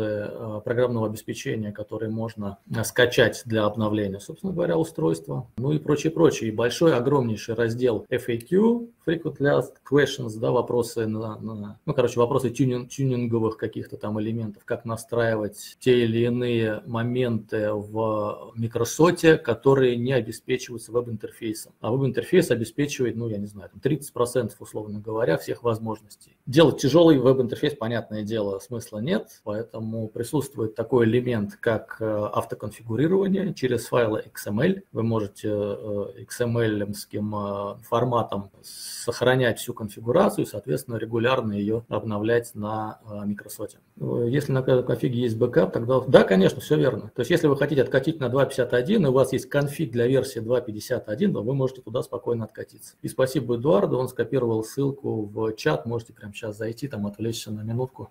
программного обеспечения, которые можно скачать для обновления, собственно говоря, устройства, ну и прочее-прочее. И большой, огромнейший раздел эф эй кью, Frequently Asked Questions, да, вопросы, на, на, ну, короче, вопросы тюнинг, тюнинговых каких-то там элементов, как настраивать те или иные моменты в микросоте, которые не обеспечиваются веб-интерфейсом. А веб-интерфейс обеспечивает, ну, я не знаю, тридцать процентов, условно говоря, всех возможностей. Делать тяжелый веб-интерфейс, понятное дело, смысла нет, поэтому присутствует такой элемент, как автоконфигурирование через файлы икс эм эль. Вы можете икс эм эль-ским форматом сохранять всю конфигурацию и, соответственно, регулярно ее обновлять на микросоте. Если на конфиге есть бэкап, тогда... Да, конечно, все верно. То есть, если вы хотите откатить на два пятьдесят один, и у вас есть конфиг для версии два пятьдесят один, то вы можете туда спокойно откатиться. И спасибо Эдуарду, он скопировал ссылку в чат, можете прямо сейчас зайти, там отвлечься на минутку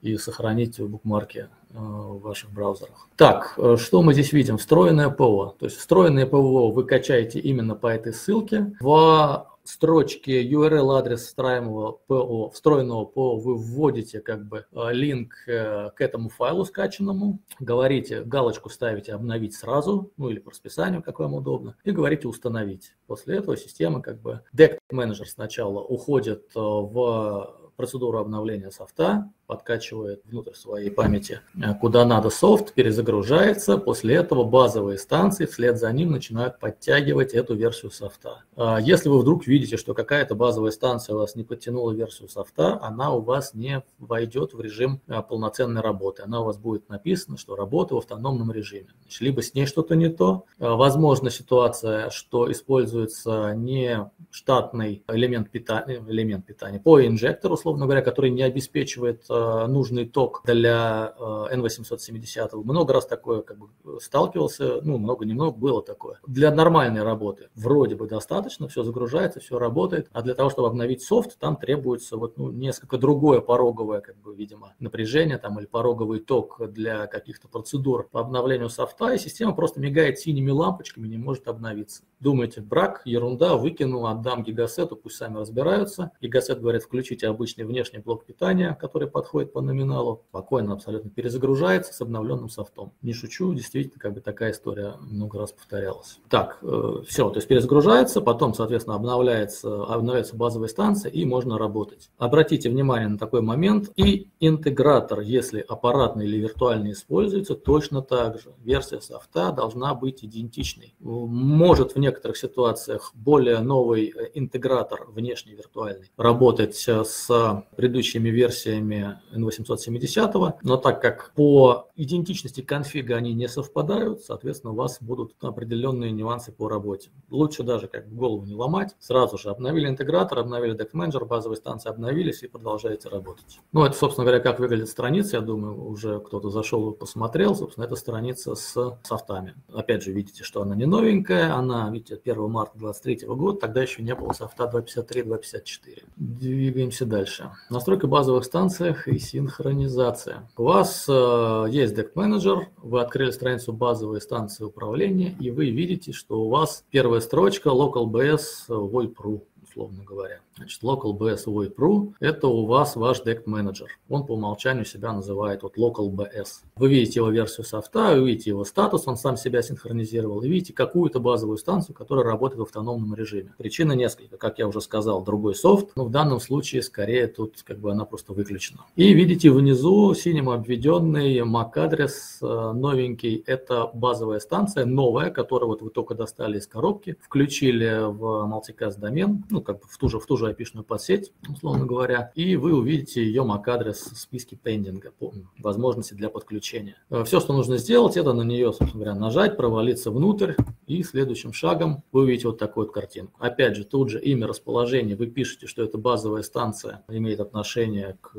и сохранить в букмарке в ваших браузерах. Так, что мы здесь видим? Встроенное ПО. То есть встроенное ПО вы качаете именно по этой ссылке. В строчке ю ар эл-адрес встраиваемого ПО, встроенного ПО вы вводите как бы линк к этому файлу скачанному, говорите, галочку ставите «Обновить сразу», ну или по расписанию, как вам удобно, и говорите «Установить». После этого система как бы дект-менеджер сначала уходит в процедуру обновления софта, подкачивает внутрь своей памяти куда надо софт, перезагружается, после этого базовые станции вслед за ним начинают подтягивать эту версию софта. Если вы вдруг видите, что какая-то базовая станция у вас не подтянула версию софта, она у вас не войдет в режим полноценной работы. Она у вас будет написана, что работа в автономном режиме. Значит, либо с ней что-то не то, возможно ситуация, что используется не штатный элемент питания, элемент питания по инжектору, условно говоря, который не обеспечивает нужный ток для Эн восемьсот семьдесят. Много раз такое как бы сталкивался, ну, много-немного было такое. Для нормальной работы вроде бы достаточно, все загружается, все работает, а для того, чтобы обновить софт, там требуется вот, ну, несколько другое пороговое, как бы, видимо, напряжение там, или пороговый ток для каких-то процедур по обновлению софта, и система просто мигает синими лампочками, не может обновиться. Думаете, брак, ерунда, выкинул, отдам Гигасету, пусть сами разбираются. Гигасет говорит, включите обычный внешний блок питания, который подходит по номиналу, спокойно абсолютно перезагружается с обновленным софтом. Не шучу, действительно, как бы такая история много раз повторялась. Так, э, все, то есть перезагружается, потом, соответственно, обновляется, обновляется базовая станция и можно работать. Обратите внимание на такой момент, и интегратор, если аппаратный или виртуальный используется, точно так же. Версия софта должна быть идентичной. Может в некоторых ситуациях более новый интегратор внешний виртуальный работать с предыдущими версиями Эн восемьсот семьдесят, но так как по идентичности конфига они не совпадают, соответственно, у вас будут определенные нюансы по работе. Лучше даже как бы голову не ломать, сразу же обновили интегратор, обновили дект-менеджер, базовые станции обновились и продолжаете работать. Ну, это, собственно говоря, как выглядит страница, я думаю, уже кто-то зашел и посмотрел, собственно, это страница с софтами. Опять же, видите, что она не новенькая, она, видите, первого марта две тысячи двадцать третьего года, тогда еще не было софта два пятьдесят три, два пятьдесят четыре. Двигаемся дальше. Настройка базовых станций и синхронизация. У вас э, есть дект-менеджер, вы открыли страницу базовые станции управления, и вы видите, что у вас первая строчка локал би эс войп точка ру. Условно говоря. Значит, localbs void.ru – это у вас ваш дект-менеджер. Он по умолчанию себя называет вот localbs. Вы видите его версию софта, вы видите его статус, он сам себя синхронизировал, и видите какую-то базовую станцию, которая работает в автономном режиме. Причин несколько. Как я уже сказал, другой софт, но в данном случае скорее тут как бы она просто выключена. И видите внизу синим обведенный эм эй си-адрес новенький. Это базовая станция, новая, которую вот вы только достали из коробки, включили в мультикаст-домен, ну, как бы в ту же, в ту же ай пи-шную подсеть, условно говоря, и вы увидите ее эм эй си-адрес в списке пендинга, возможности для подключения. Все, что нужно сделать, это на нее, собственно говоря, нажать, провалиться внутрь, и следующим шагом вы увидите вот такую вот картинку. Опять же, тут же имя расположения, вы пишете, что эта базовая станция имеет отношение к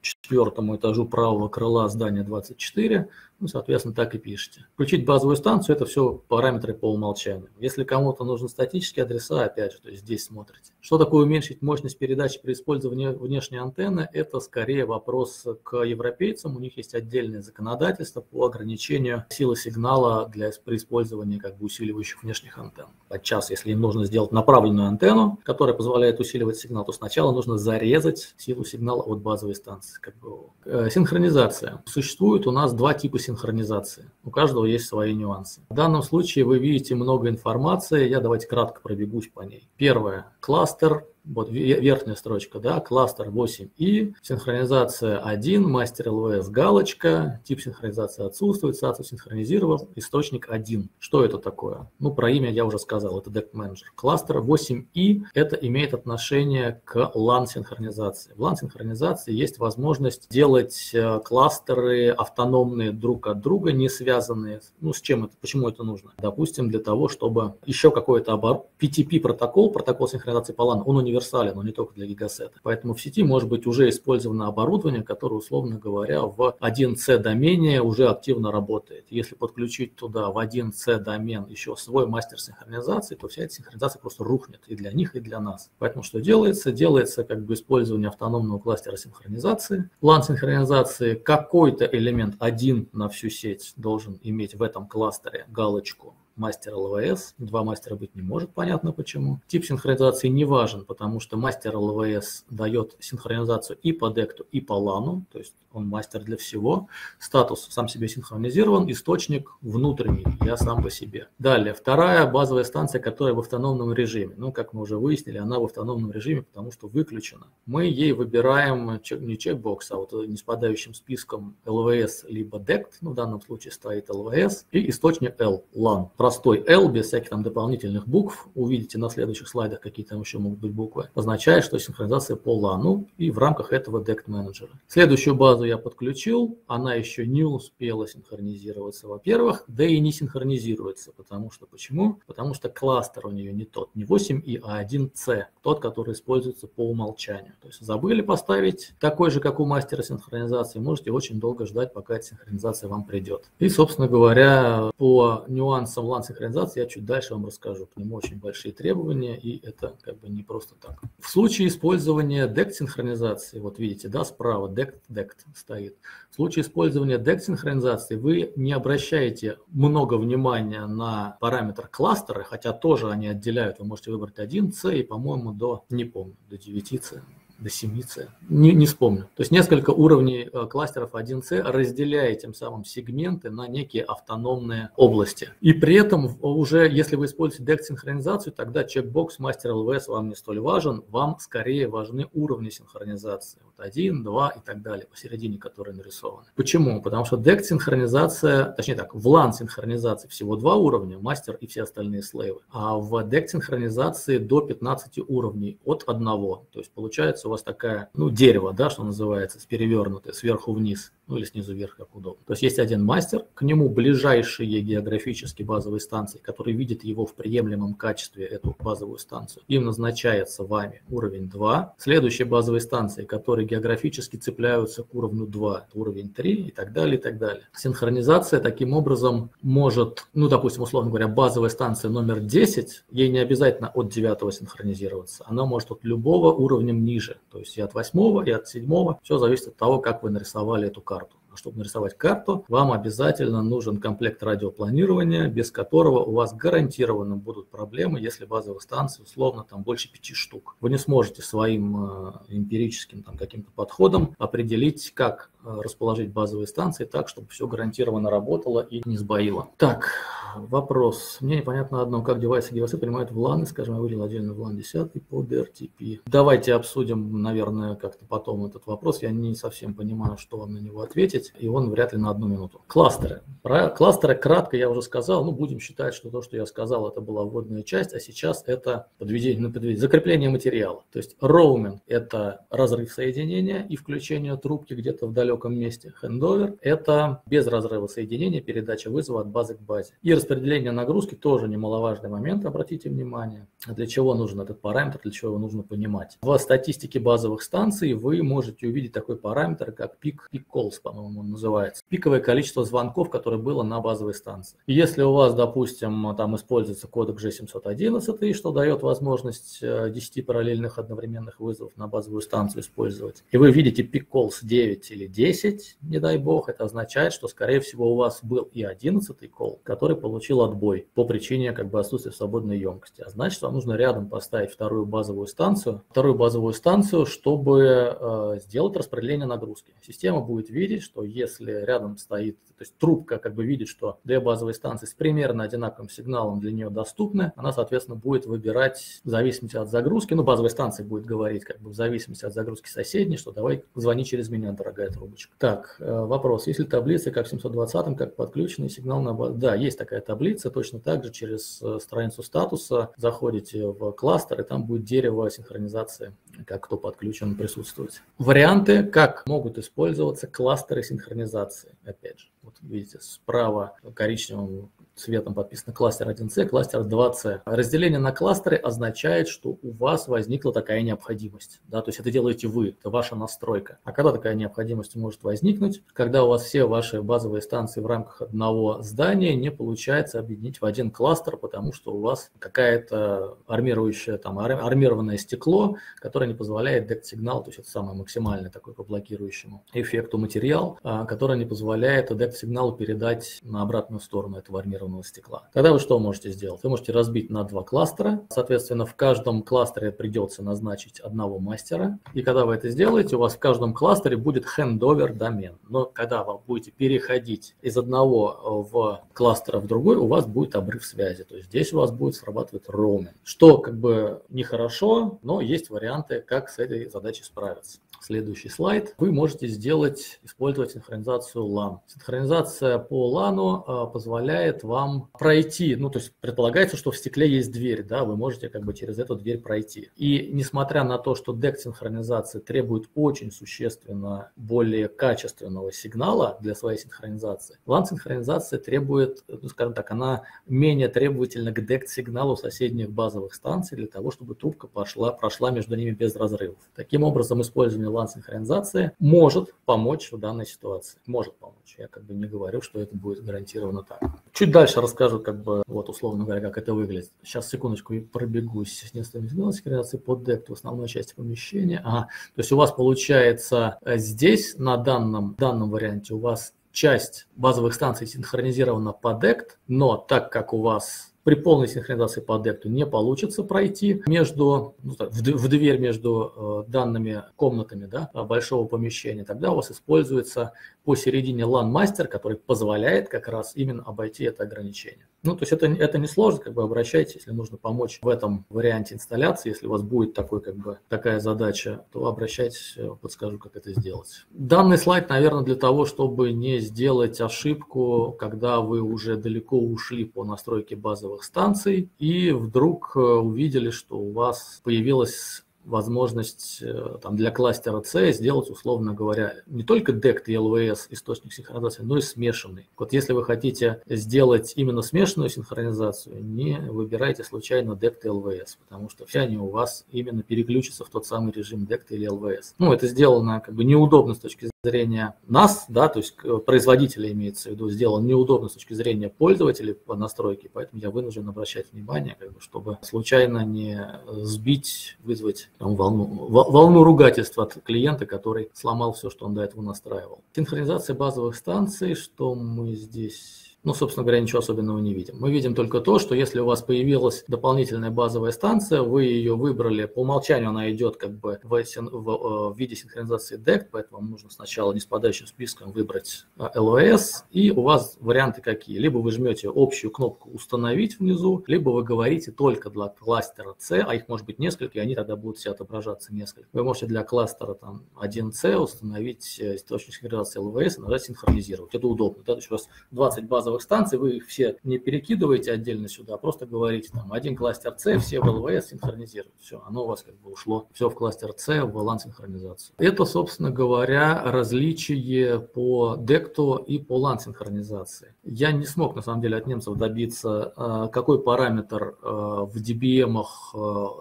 четвертому этажу правого крыла здания двадцать четыре, ну, соответственно, так и пишете. Включить базовую станцию – это все параметры по умолчанию. Если кому-то нужны статические адреса, опять же, то есть здесь смотрите. Что такое уменьшить мощность передачи при использовании внешней антенны? Это скорее вопрос к европейцам. У них есть отдельное законодательство по ограничению силы сигнала для, при использовании как бы усиливающих внешних антенн. Подчас, если им нужно сделать направленную антенну, которая позволяет усиливать сигнал, то сначала нужно зарезать силу сигнала от базовой станции. Как бы. Синхронизация. Существует у нас два типа сигнала. Синхронизации. У каждого есть свои нюансы. В данном случае вы видите много информации, я давайте кратко пробегусь по ней. Первое. Кластер. Вот верхняя строчка, да, кластер восемь и, синхронизация один, мастер эл ви эс галочка, тип синхронизации отсутствует, статус синхронизировал, источник один. Что это такое? Ну, про имя я уже сказал, это дект-менеджер. Кластер восемь и, это имеет отношение к лан-синхронизации. В лан-синхронизации есть возможность делать кластеры автономные друг от друга, не связанные. Ну, с чем это, почему это нужно? Допустим, для того, чтобы еще какой-то обор... пи ти пи протокол, протокол синхронизации по лан, он у универсален, но не только для гигасета. Поэтому в сети может быть уже использовано оборудование, которое, условно говоря, в один си домене уже активно работает. Если подключить туда в один си домен еще свой мастер синхронизации, то вся эта синхронизация просто рухнет и для них, и для нас. Поэтому что делается? Делается как бы использование автономного кластера синхронизации. План синхронизации, какой-то элемент один на всю сеть должен иметь в этом кластере галочку. мастер эл ви эс. Два мастера быть не может, понятно почему. Тип синхронизации не важен, потому что мастер эл ви эс дает синхронизацию и по декту, и по лану, то есть он мастер для всего. Статус сам себе синхронизирован, источник внутренний, я сам по себе. Далее, вторая базовая станция, которая в автономном режиме. Ну, как мы уже выяснили, она в автономном режиме, потому что выключена. Мы ей выбираем чек, не чекбокс, а вот не спадающим списком эл ви эс либо дект, ну, в данном случае стоит эл ви эс, и источник L, лан. Простой L, без всяких там дополнительных букв, увидите на следующих слайдах, какие там еще могут быть буквы, означает, что синхронизация по лану и в рамках этого дект менеджера. Следующую базу я подключил, она еще не успела синхронизироваться, во-первых, да и не синхронизируется, потому что почему? Потому что кластер у нее не тот, не восемь и, а один си, тот, который используется по умолчанию. То есть забыли поставить такой же, как у мастера синхронизации, можете очень долго ждать, пока эта синхронизация вам придет. И, собственно говоря, по нюансам лан-синхронизации я чуть дальше вам расскажу. К нему очень большие требования, и это как бы не просто так. В случае использования дект-синхронизации, вот видите, да, справа дект-дект стоит. В случае использования дект-синхронизации вы не обращаете много внимания на параметр кластера, хотя тоже они отделяют. Вы можете выбрать один си и, по-моему, до, не помню, до девять си. До семь си, не, не вспомню. То есть несколько уровней кластеров один си, разделяя тем самым сегменты на некие автономные области. И при этом уже, если вы используете дект-синхронизацию, тогда чекбокс мастер эл ви эс вам не столь важен, вам скорее важны уровни синхронизации. Вот один, два и так далее, посередине, которые нарисованы. Почему? Потому что дект-синхронизация, точнее так, в лан-синхронизации всего два уровня, мастер и все остальные слейвы. А в дект-синхронизации до пятнадцати уровней от одного. То есть получается у вас такая, ну, дерево, да, что называется, перевернутое сверху вниз, ну, или снизу вверх, как удобно. То есть есть один мастер, к нему ближайшие географически базовые станции, которые видят его в приемлемом качестве, эту базовую станцию. Им назначается вами уровень два. Следующие базовые станции, которые географически цепляются к уровню два, уровень три и так далее, и так далее. Синхронизация таким образом может, ну, допустим, условно говоря, базовая станция номер десять, ей не обязательно от девятого синхронизироваться, она может от любого уровнем ниже. То есть и от восьмого, и от седьмого. Все зависит от того, как вы нарисовали эту карту. А чтобы нарисовать карту, вам обязательно нужен комплект радиопланирования, без которого у вас гарантированно будут проблемы, если базовых станций условно там больше пяти штук. Вы не сможете своим эмпирическим там каким-то подходом определить, как расположить базовые станции так, чтобы все гарантированно работало и не сбоило. Так, вопрос. Мне непонятно одно, как девайсы Gigaset принимают вланы, скажем, я выделил отдельно влан десять по эр ти пи. Давайте обсудим, наверное, как-то потом этот вопрос. Я не совсем понимаю, что вам на него ответить, и он вряд ли на одну минуту. Кластеры. Про кластеры кратко я уже сказал, ну, будем считать, что то, что я сказал, это была вводная часть, а сейчас это подведение, ну, подведение, закрепление материала. То есть роуминг – это разрыв соединения и включение трубки где-то в далеком месте. Хендовер – это без разрыва соединения передача вызова от базы к базе. И распределение нагрузки тоже немаловажный момент, обратите внимание. Для чего нужен этот параметр, для чего его нужно понимать. В статистике базовых станций вы можете увидеть такой параметр, как пик коллс, по-моему, он называется. Пиковое количество звонков, которое было на базовой станции. Если у вас, допустим, там используется кодек джи семьсот одиннадцать, что дает возможность десяти параллельных одновременных вызовов на базовую станцию использовать, и вы видите пик коллс девять или десять, не дай бог, это означает, что, скорее всего, у вас был и одиннадцатый колл, который получил отбой по причине как бы отсутствия свободной емкости. А значит, вам нужно рядом поставить вторую базовую станцию, вторую базовую станцию, чтобы э, сделать распределение нагрузки. Система будет видеть, что если рядом стоит, то есть трубка как бы видит, что две базовые станции с примерно одинаковым сигналом для нее доступны, она, соответственно, будет выбирать в зависимости от загрузки, ну, базовая станция будет говорить как бы в зависимости от загрузки соседней, что давай звони через меня, дорогая трубочка. Так, э, вопрос. Если таблица как в семьсот двадцатом, как подключенный сигнал на базу? Да, есть такая таблица, точно так же через страницу статуса заходите в кластер, и там будет дерево синхронизации, как кто подключен, присутствовать. Варианты, как могут использоваться кластеры синхронизации. Опять же, вот видите, справа коричневым цветом подписано кластер один си, кластер два си. Разделение на кластеры означает, что у вас возникла такая необходимость. Да? То есть это делаете вы, это ваша настройка. А когда такая необходимость может возникнуть? Когда у вас все ваши базовые станции в рамках одного здания не получается объединить в один кластер, потому что у вас какая-то армирующая, там, армированное стекло, которое не позволяет дект-сигнал, то есть это самый максимальный такой по блокирующему эффекту материал, который не позволяет дект-сигналу передать на обратную сторону этого армированного гофрированного стекла. Тогда вы что можете сделать? Вы можете разбить на два кластера. Соответственно, в каждом кластере придется назначить одного мастера. И когда вы это сделаете, у вас в каждом кластере будет хендовер домен. Но когда вы будете переходить из одного в кластера в другой, у вас будет обрыв связи. То есть здесь у вас будет срабатывать роуминг. Что как бы нехорошо, но есть варианты, как с этой задачей справиться. Следующий слайд. Вы можете сделать, использовать синхронизацию лан. Синхронизация по лану позволяет вам пройти, ну то есть предполагается, что в стекле есть дверь, да, вы можете как бы через эту дверь пройти. И несмотря на то, что дект синхронизации требует очень существенно более качественного сигнала для своей синхронизации, лан синхронизация требует, ну, скажем так, она менее требовательна к дект сигналу соседних базовых станций для того, чтобы трубка пошла, прошла между ними без разрывов. Таким образом, использование лан-синхронизации может помочь в данной ситуации. Может помочь. Я как бы не говорю, что это будет гарантированно так. Чуть дальше расскажу, как бы, вот условно говоря, как это выглядит. Сейчас, секундочку, пробегусь с единственной синхронизацией по декту в основной части помещения. Ага. То есть у вас получается здесь, на данном, данном варианте, у вас часть базовых станций синхронизирована по дект, но так как у вас при полной синхронизации по декту не получится пройти между, ну, в дверь между данными комнатами, да, большого помещения, тогда у вас используется посередине лан-мастер, который позволяет как раз именно обойти это ограничение. Ну, то есть это, это несложно, как бы обращайтесь, если нужно помочь в этом варианте инсталляции, если у вас будет такой, как бы, такая задача, то обращайтесь, подскажу, как это сделать. Данный слайд, наверное, для того, чтобы не сделать ошибку, когда вы уже далеко ушли по настройке базовых станций и вдруг увидели, что у вас появилась возможность там, для кластера C сделать, условно говоря, не только дект и эл ви эс источник синхронизации, но и смешанный. Вот если вы хотите сделать именно смешанную синхронизацию, не выбирайте случайно дект и эл ви эс, потому что все они у вас именно переключатся в тот самый режим дект или эл ви эс. Ну, это сделано как бы неудобно с точки зрения нас, да, то есть производителя имеется в виду, сделано неудобно с точки зрения пользователей по настройке, поэтому я вынужден обращать внимание, как бы, чтобы случайно не сбить, вызвать там, волну, волну ругательства от клиента, который сломал все, что он до этого настраивал. Синхронизация базовых станций, что мы здесь... Ну, собственно говоря, ничего особенного не видим. Мы видим только то, что если у вас появилась дополнительная базовая станция, вы ее выбрали, по умолчанию она идет как бы в, син, в, в виде синхронизации дект, поэтому вам нужно сначала нисходящим списком выбрать эл о эс, и у вас варианты какие. Либо вы жмете общую кнопку «Установить» внизу, либо вы говорите только для кластера C, а их может быть несколько, и они тогда будут все отображаться несколько. Вы можете для кластера там, один си установить точку синхронизации эл ви эс и нажать «Синхронизировать». Это удобно. Да? То есть у вас двадцать базовых станций, вы их все не перекидываете отдельно сюда, а просто говорите там один кластер C, все в эл ви эс синхронизируют. Все, оно у вас как бы ушло все в кластер C, в ви лан синхронизацию. Это, собственно говоря, различие по декту и по лан синхронизации. Я не смог, на самом деле, от немцев добиться, какой параметр в ди би эмах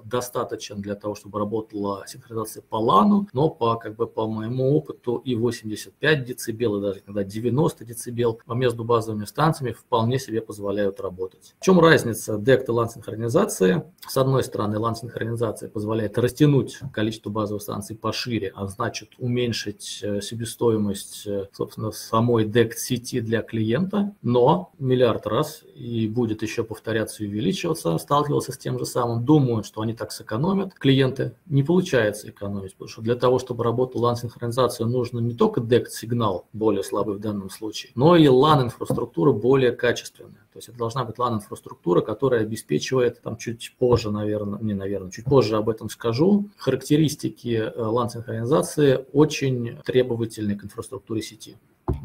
достаточен для того, чтобы работала синхронизация по лану, но по, как бы, по моему опыту и восемьдесят пять децибел, и даже иногда девяносто децибел между базовыми станциями вполне себе позволяют работать. В чем разница дект и лан синхронизации? С одной стороны, лан синхронизация позволяет растянуть количество базовых станций пошире, а значит уменьшить себестоимость, собственно, самой дект сети для клиента, но миллиард раз и будет еще повторяться и увеличиваться, сталкивался с тем же самым, думают, что они так сэкономят. Клиенты не получается экономить, потому что для того, чтобы работала лан синхронизация, нужно не только дект сигнал, более слабый в данном случае, но и лан инфраструктура более качественная. То есть это должна быть лан-инфраструктура, которая обеспечивает, там чуть позже, наверное, не наверное, чуть позже об этом скажу, характеристики лан-синхронизации очень требовательны к инфраструктуре сети.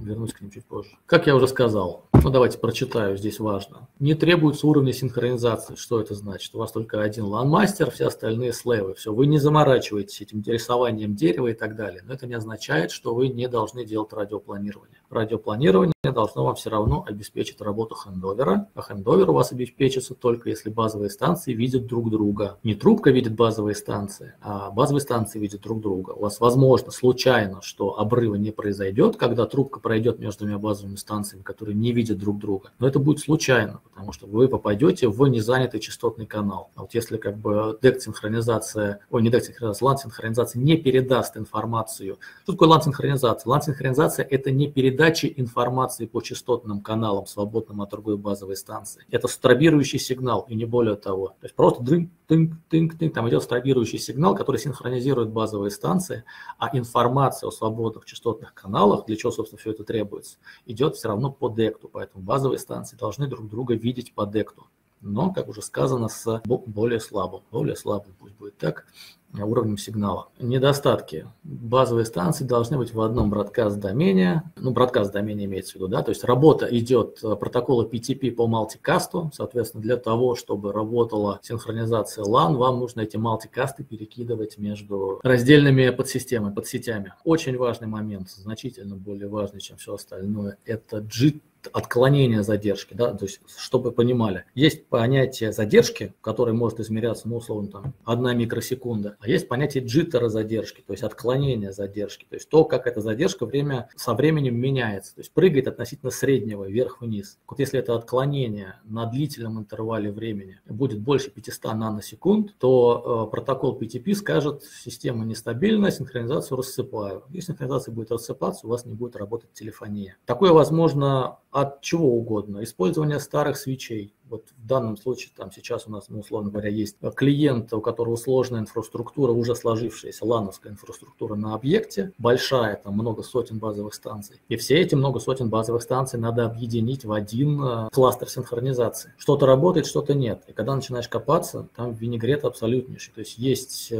Вернусь к ним чуть позже. Как я уже сказал, ну давайте прочитаю, здесь важно. Не требуется уровня синхронизации. Что это значит? У вас только один лан-мастер, все остальные слэвы. Все, вы не заморачиваетесь этим рисованием дерева и так далее. Но это не означает, что вы не должны делать радиопланирование. Радиопланирование должно вам все равно обеспечить работу хендовера. А хендовер у вас обеспечится только если базовые станции видят друг друга. Не трубка видит базовые станции, а базовые станции видят друг друга. У вас возможно случайно, что обрыва не произойдет, когда трубка пройдет между двумя базовыми станциями, которые не видят друг друга. Но это будет случайно, потому что вы попадете в незанятый частотный канал. А вот если как бы дект-синхронизация, ой, не дект-синхронизация, лан-синхронизация не передаст информацию. Что такое лан-синхронизация? Лан-синхронизация – это не передача информации информации по частотным каналам, свободным от другой базовой станции. Это стробирующий сигнал, и не более того. То есть просто дынк, тынк, тынк, тынк, там идет стробирующий сигнал, который синхронизирует базовые станции, а информация о свободных частотных каналах, для чего, собственно, все это требуется, идет все равно по декту, поэтому базовые станции должны друг друга видеть по декту. Но, как уже сказано, с более слабым, более слабым, пусть будет так, уровнем сигнала. Недостатки. Базовые станции должны быть в одном бродкаст-домене. Ну, бродкаст-домене имеется в виду, да, то есть работа идет протокола пи ти пи по мультикасту. Соответственно, для того, чтобы работала синхронизация лан, вам нужно эти мультикасты перекидывать между раздельными подсистемами, подсетями. Очень важный момент, значительно более важный, чем все остальное, это джит. Отклонение задержки, да, то есть, чтобы понимали, есть понятие задержки, которое может измеряться, ну, условно, там, одна микросекунда, а есть понятие джиттера задержки, то есть отклонение задержки, то есть то, как эта задержка время, со временем меняется, то есть прыгает относительно среднего вверх-вниз. Вот если это отклонение на длительном интервале времени будет больше пятисот наносекунд, то э, протокол пи ти пи скажет, система нестабильна, синхронизацию рассыпаю. Если синхронизация будет рассыпаться, у вас не будет работать телефония. Такое возможно от чего угодно. Использование старых свечей. Вот в данном случае, там сейчас у нас, ну, условно говоря, есть клиент, у которого сложная инфраструктура, уже сложившаяся лановская инфраструктура на объекте, большая, там много сотен базовых станций. И все эти много сотен базовых станций надо объединить в один кластер синхронизации. Что-то работает, что-то нет. И когда начинаешь копаться, там винегрет абсолютнейший. То есть есть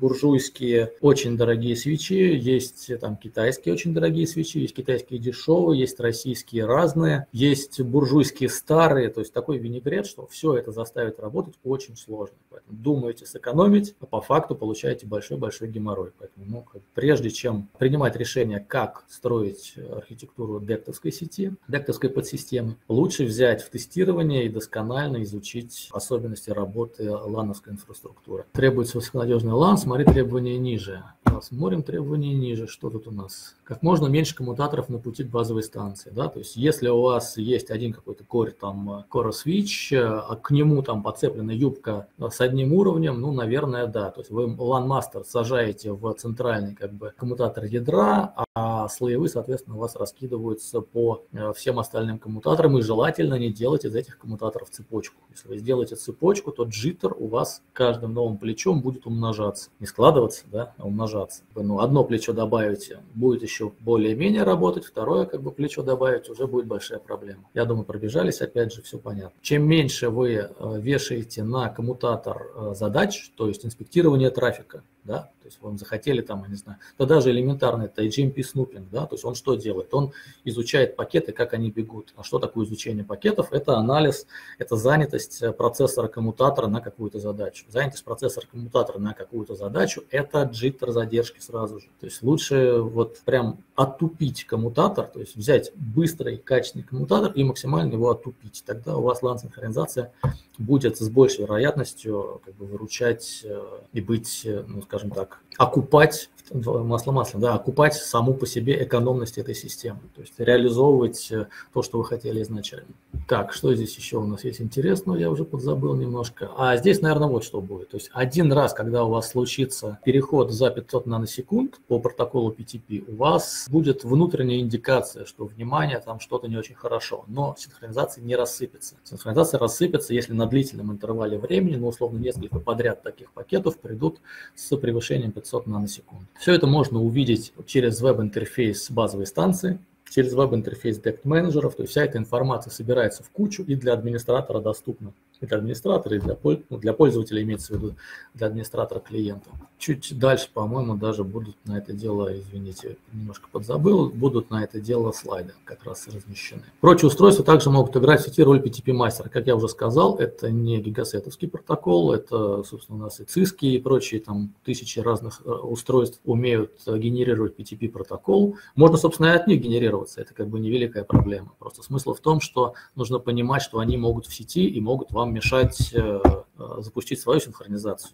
буржуйские очень дорогие свечи, есть там китайские очень дорогие свечи, есть китайские дешевые, есть российские разные, есть буржуйские старые, то есть такой винегрет, что все это заставить работать очень сложно. Поэтому думаете сэкономить, а по факту получаете большой-большой геморрой. Поэтому, ну, прежде чем принимать решение, как строить архитектуру дектовской сети, дектовской подсистемы, лучше взять в тестирование и досконально изучить особенности работы лановской инфраструктуры. Требуется высоконадежный лан, смотри требования ниже. Смотрим требования ниже, что тут у нас. Как можно меньше коммутаторов на пути к базовой станции. Да? То есть если у вас есть один какой-то корь, там, корь свич, а к нему там подцеплена юбка с одним уровнем, ну, наверное, да. То есть вы LAN-мастер сажаете в центральный, как бы, коммутатор ядра, а слоевые, соответственно, у вас раскидываются по всем остальным коммутаторам, и желательно не делать из этих коммутаторов цепочку. Если вы сделаете цепочку, то джиттер у вас каждым новым плечом будет умножаться. Не складываться, да, а умножаться. Ну, одно плечо добавите, будет еще более-менее работать, второе, как бы, плечо добавить, уже будет большая проблема. Я думаю, пробежались, опять же, все понятно. Чем меньше вы вешаете на коммутатор задач, то есть инспектирование трафика, да, то есть вам захотели там, я не знаю, да даже элементарный это джи эм пи снупинг, да, то есть он что делает? Он изучает пакеты, как они бегут. А что такое изучение пакетов? Это анализ, это занятость процессора коммутатора на какую-то задачу. Занятость процессора коммутатора на какую-то задачу – это джиттер задержки сразу же. То есть лучше вот прям оттупить коммутатор, то есть взять быстрый, качественный коммутатор и максимально его оттупить. Тогда у вас лан-синхронизация будет с большей вероятностью, как бы, выручать и быть, ну, скажем так, окупать, масло масло, да, окупать саму по себе экономность этой системы, то есть реализовывать то, что вы хотели изначально. Так, что здесь еще у нас есть интересного, я уже подзабыл немножко. А здесь, наверное, вот что будет. То есть один раз, когда у вас случится переход за пятьсот наносекунд по протоколу пи ти пи, у вас будет внутренняя индикация, что, внимание, там что-то не очень хорошо, но синхронизация не рассыпется. Синхронизация рассыпется, если на длительном интервале времени, ну, условно, несколько подряд таких пакетов придут с превышением пятисот наносекунд. Все это можно увидеть через веб-интерфейс базовой станции, через веб-интерфейс дект-менеджеров, то есть вся эта информация собирается в кучу и для администратора доступна. И для администратора, и для, ну, для пользователя имеется в виду, для администратора клиента. Чуть дальше, по-моему, даже будут на это дело, извините, немножко подзабыл, будут на это дело слайды как раз размещены. Прочие устройства также могут играть в сети роль пи ти пи-мастера. Как я уже сказал, это не гигасетовский протокол, это, собственно, у нас и циски, и прочие там тысячи разных устройств умеют генерировать пи ти пи-протокол. Можно, собственно, и от них генерироваться, это как бы невеликая проблема. Просто смысл в том, что нужно понимать, что они могут в сети и могут вам мешать э, запустить свою синхронизацию.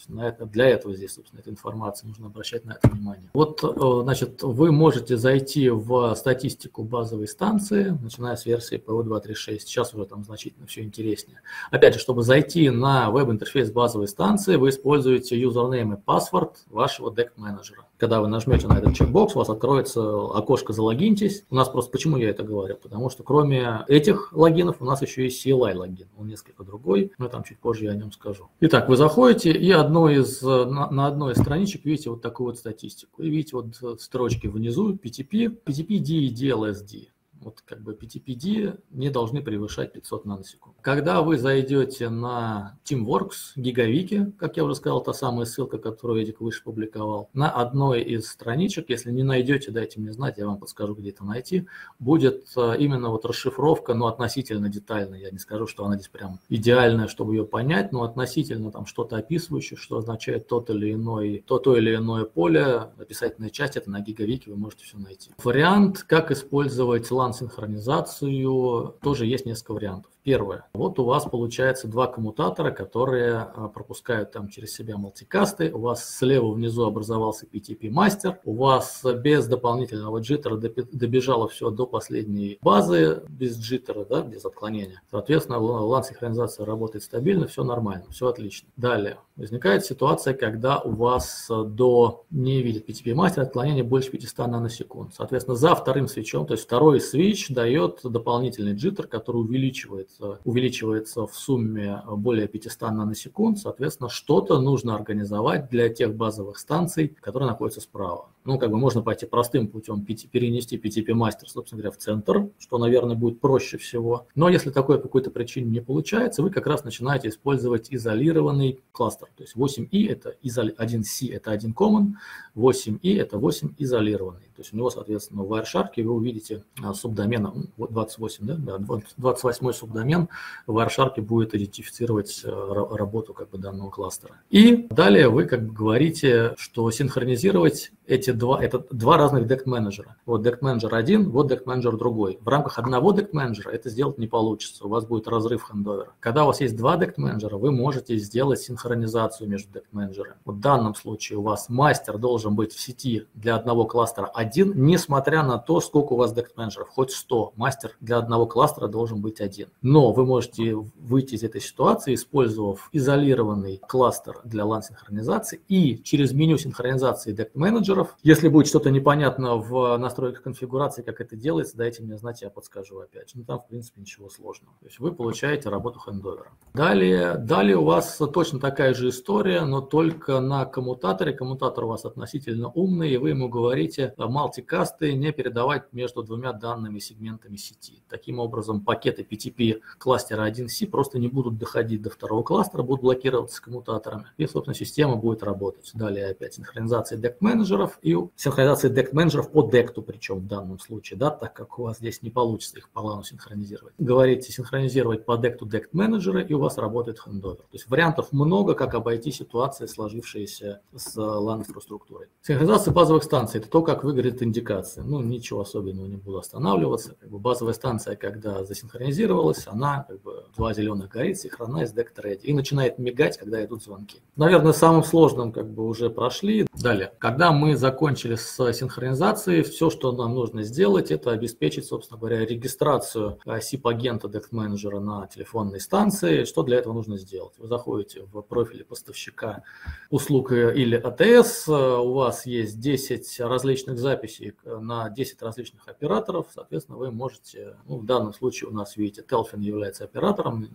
есть на это, для этого здесь, собственно, эта информация, нужно обращать на это внимание. Вот, значит, вы можете зайти в статистику базовой станции, начиная с версии пи о два три шесть. Сейчас уже там значительно все интереснее. Опять же, чтобы зайти на веб-интерфейс базовой станции, вы используете юзернейм и паспорт вашего дект-менеджера. Когда вы нажмете на этот чекбокс, у вас откроется окошко «Залогиньтесь». У нас просто, почему я это говорю? Потому что кроме этих логинов у нас еще и си эл ай логин. Он несколько другой, но там чуть позже я о нем скажу. Итак, вы заходите и одно из, на, на одной из страничек видите вот такую вот статистику. И видите вот строчки внизу пи ти пи, пи ти пи-D и ди эл эс ди. Вот как бы пи ти пи-D не должны превышать пятьсот наносекунд. Когда вы зайдете на Teamworks, Gigawiki, как я уже сказал, та самая ссылка, которую Эдик выше публиковал, на одной из страничек, если не найдете, дайте мне знать, я вам подскажу, где это найти, будет именно вот расшифровка, но относительно детальная. Я не скажу, что она здесь прям идеальная, чтобы ее понять, но относительно там что-то описывающее, что означает тот или иной, то, то или иное поле, описательная часть, это на Gigawiki вы можете все найти. Вариант, как использовать лан синхронизацию, тоже есть несколько вариантов. Первое. Вот у вас получается два коммутатора, которые пропускают там через себя мультикасты. У вас слева внизу образовался пи ти пи-мастер. У вас без дополнительного джиттера добежало все до последней базы, без джиттера, да, без отклонения. Соответственно, лан-синхронизация работает стабильно, все нормально, все отлично. Далее. Возникает ситуация, когда у вас до не видит пи ти пи-мастер отклонение больше пятисот наносекунд. Соответственно, за вторым свечом, то есть второй свич дает дополнительный джиттер, который увеличивает увеличивается в сумме более пятисот наносекунд, соответственно, что-то нужно организовать для тех базовых станций, которые находятся справа. Ну, как бы можно пойти простым путем, перенести пи ти пи-мастер, собственно говоря, в центр, что, наверное, будет проще всего. Но если такое по какой-то причине не получается, вы как раз начинаете использовать изолированный кластер. То есть восемь и это один си, это один common, восемь и это восемь изолированный. То есть у него, соответственно, в Wireshark вы увидите субдомен двадцать восемь, да, двадцать восьмой субдомен в Wireshark будет идентифицировать работу как бы данного кластера. И далее вы как бы говорите, что синхронизировать эти два, это два разных дект-менеджера. Вот дект-менеджер один, вот дект-менеджер другой. В рамках одного дект-менеджера это сделать не получится, у вас будет разрыв хендовера. Когда у вас есть два дект-менеджера, вы можете сделать синхронизацию между дект-менеджерами. Вот в данном случае у вас мастер должен быть в сети для одного кластера один, несмотря на то, сколько у вас дект-менеджеров, хоть сто, мастер для одного кластера должен быть один. Но вы можете выйти из этой ситуации, использовав изолированный кластер для лан-синхронизации и через меню синхронизации дект-менеджера. Если будет что-то непонятно в настройках конфигурации, как это делается, дайте мне знать, я подскажу опять же. Ну, там, в принципе, ничего сложного. То есть вы получаете работу хендовера. Далее, далее у вас точно такая же история, но только на коммутаторе. Коммутатор у вас относительно умный, и вы ему говорите мультикасты не передавать между двумя данными сегментами сети. Таким образом, пакеты пи ти пи кластера один си просто не будут доходить до второго кластера, будут блокироваться коммутаторами. И, собственно, система будет работать. Далее опять синхронизация дект-менеджеров. И синхронизация дект-менеджеров по декту, причем в данном случае, да, так как у вас здесь не получится их по лану синхронизировать. Говорите синхронизировать по декту дект-менеджера, и у вас работает хендовер. То есть вариантов много, как обойти ситуации, сложившиеся с лан-инфраструктурой. Синхронизация базовых станций – это то, как выглядит индикация. Ну, ничего особенного, не буду останавливаться. Как бы базовая станция, когда засинхронизировалась, она как бы два зеленых горит, синхронизация дект-ready, и начинает мигать, когда идут звонки. Наверное, самым сложным как бы уже прошли. Далее, когда мы закончили с синхронизацией, все, что нам нужно сделать, это обеспечить, собственно говоря, регистрацию сип-агента дект-менеджера на телефонной станции. Что для этого нужно сделать? Вы заходите в профиль поставщика услуг или АТС, у вас есть десять различных записей на десять различных операторов, соответственно, вы можете, ну, в данном случае у нас, видите, Телфин является оператором,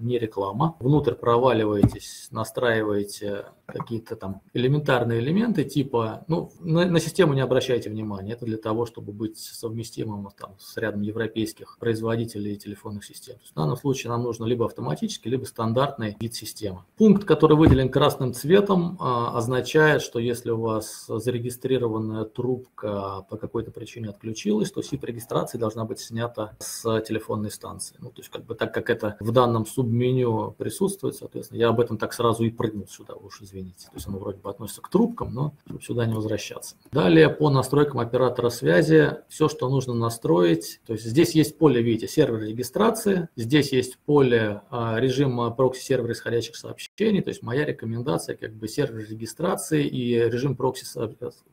не реклама. Внутрь проваливаетесь, настраиваете какие-то там элементарные элементы, типа, ну, на, на систему не обращайте внимания, это для того, чтобы быть совместимым там, с рядом европейских производителей телефонных систем. То есть в данном случае нам нужно либо автоматически, либо стандартный вид системы. Пункт, который выделен красным цветом, а, означает, что если у вас зарегистрированная трубка по какой-то причине отключилась, то сип-регистрация должна быть снята с телефонной станции. Ну, то есть как бы так как это в данном субменю присутствует, соответственно, я об этом так сразу и прыгнул сюда, уж извините. То есть оно вроде бы относится к трубкам, но сюда не возвращаться. Далее по настройкам оператора связи все, что нужно настроить. То есть здесь есть поле, видите, сервер регистрации, здесь есть поле режима прокси-сервера исходящих сообщений. сообщений. То есть моя рекомендация, как бы сервер регистрации и режим прокси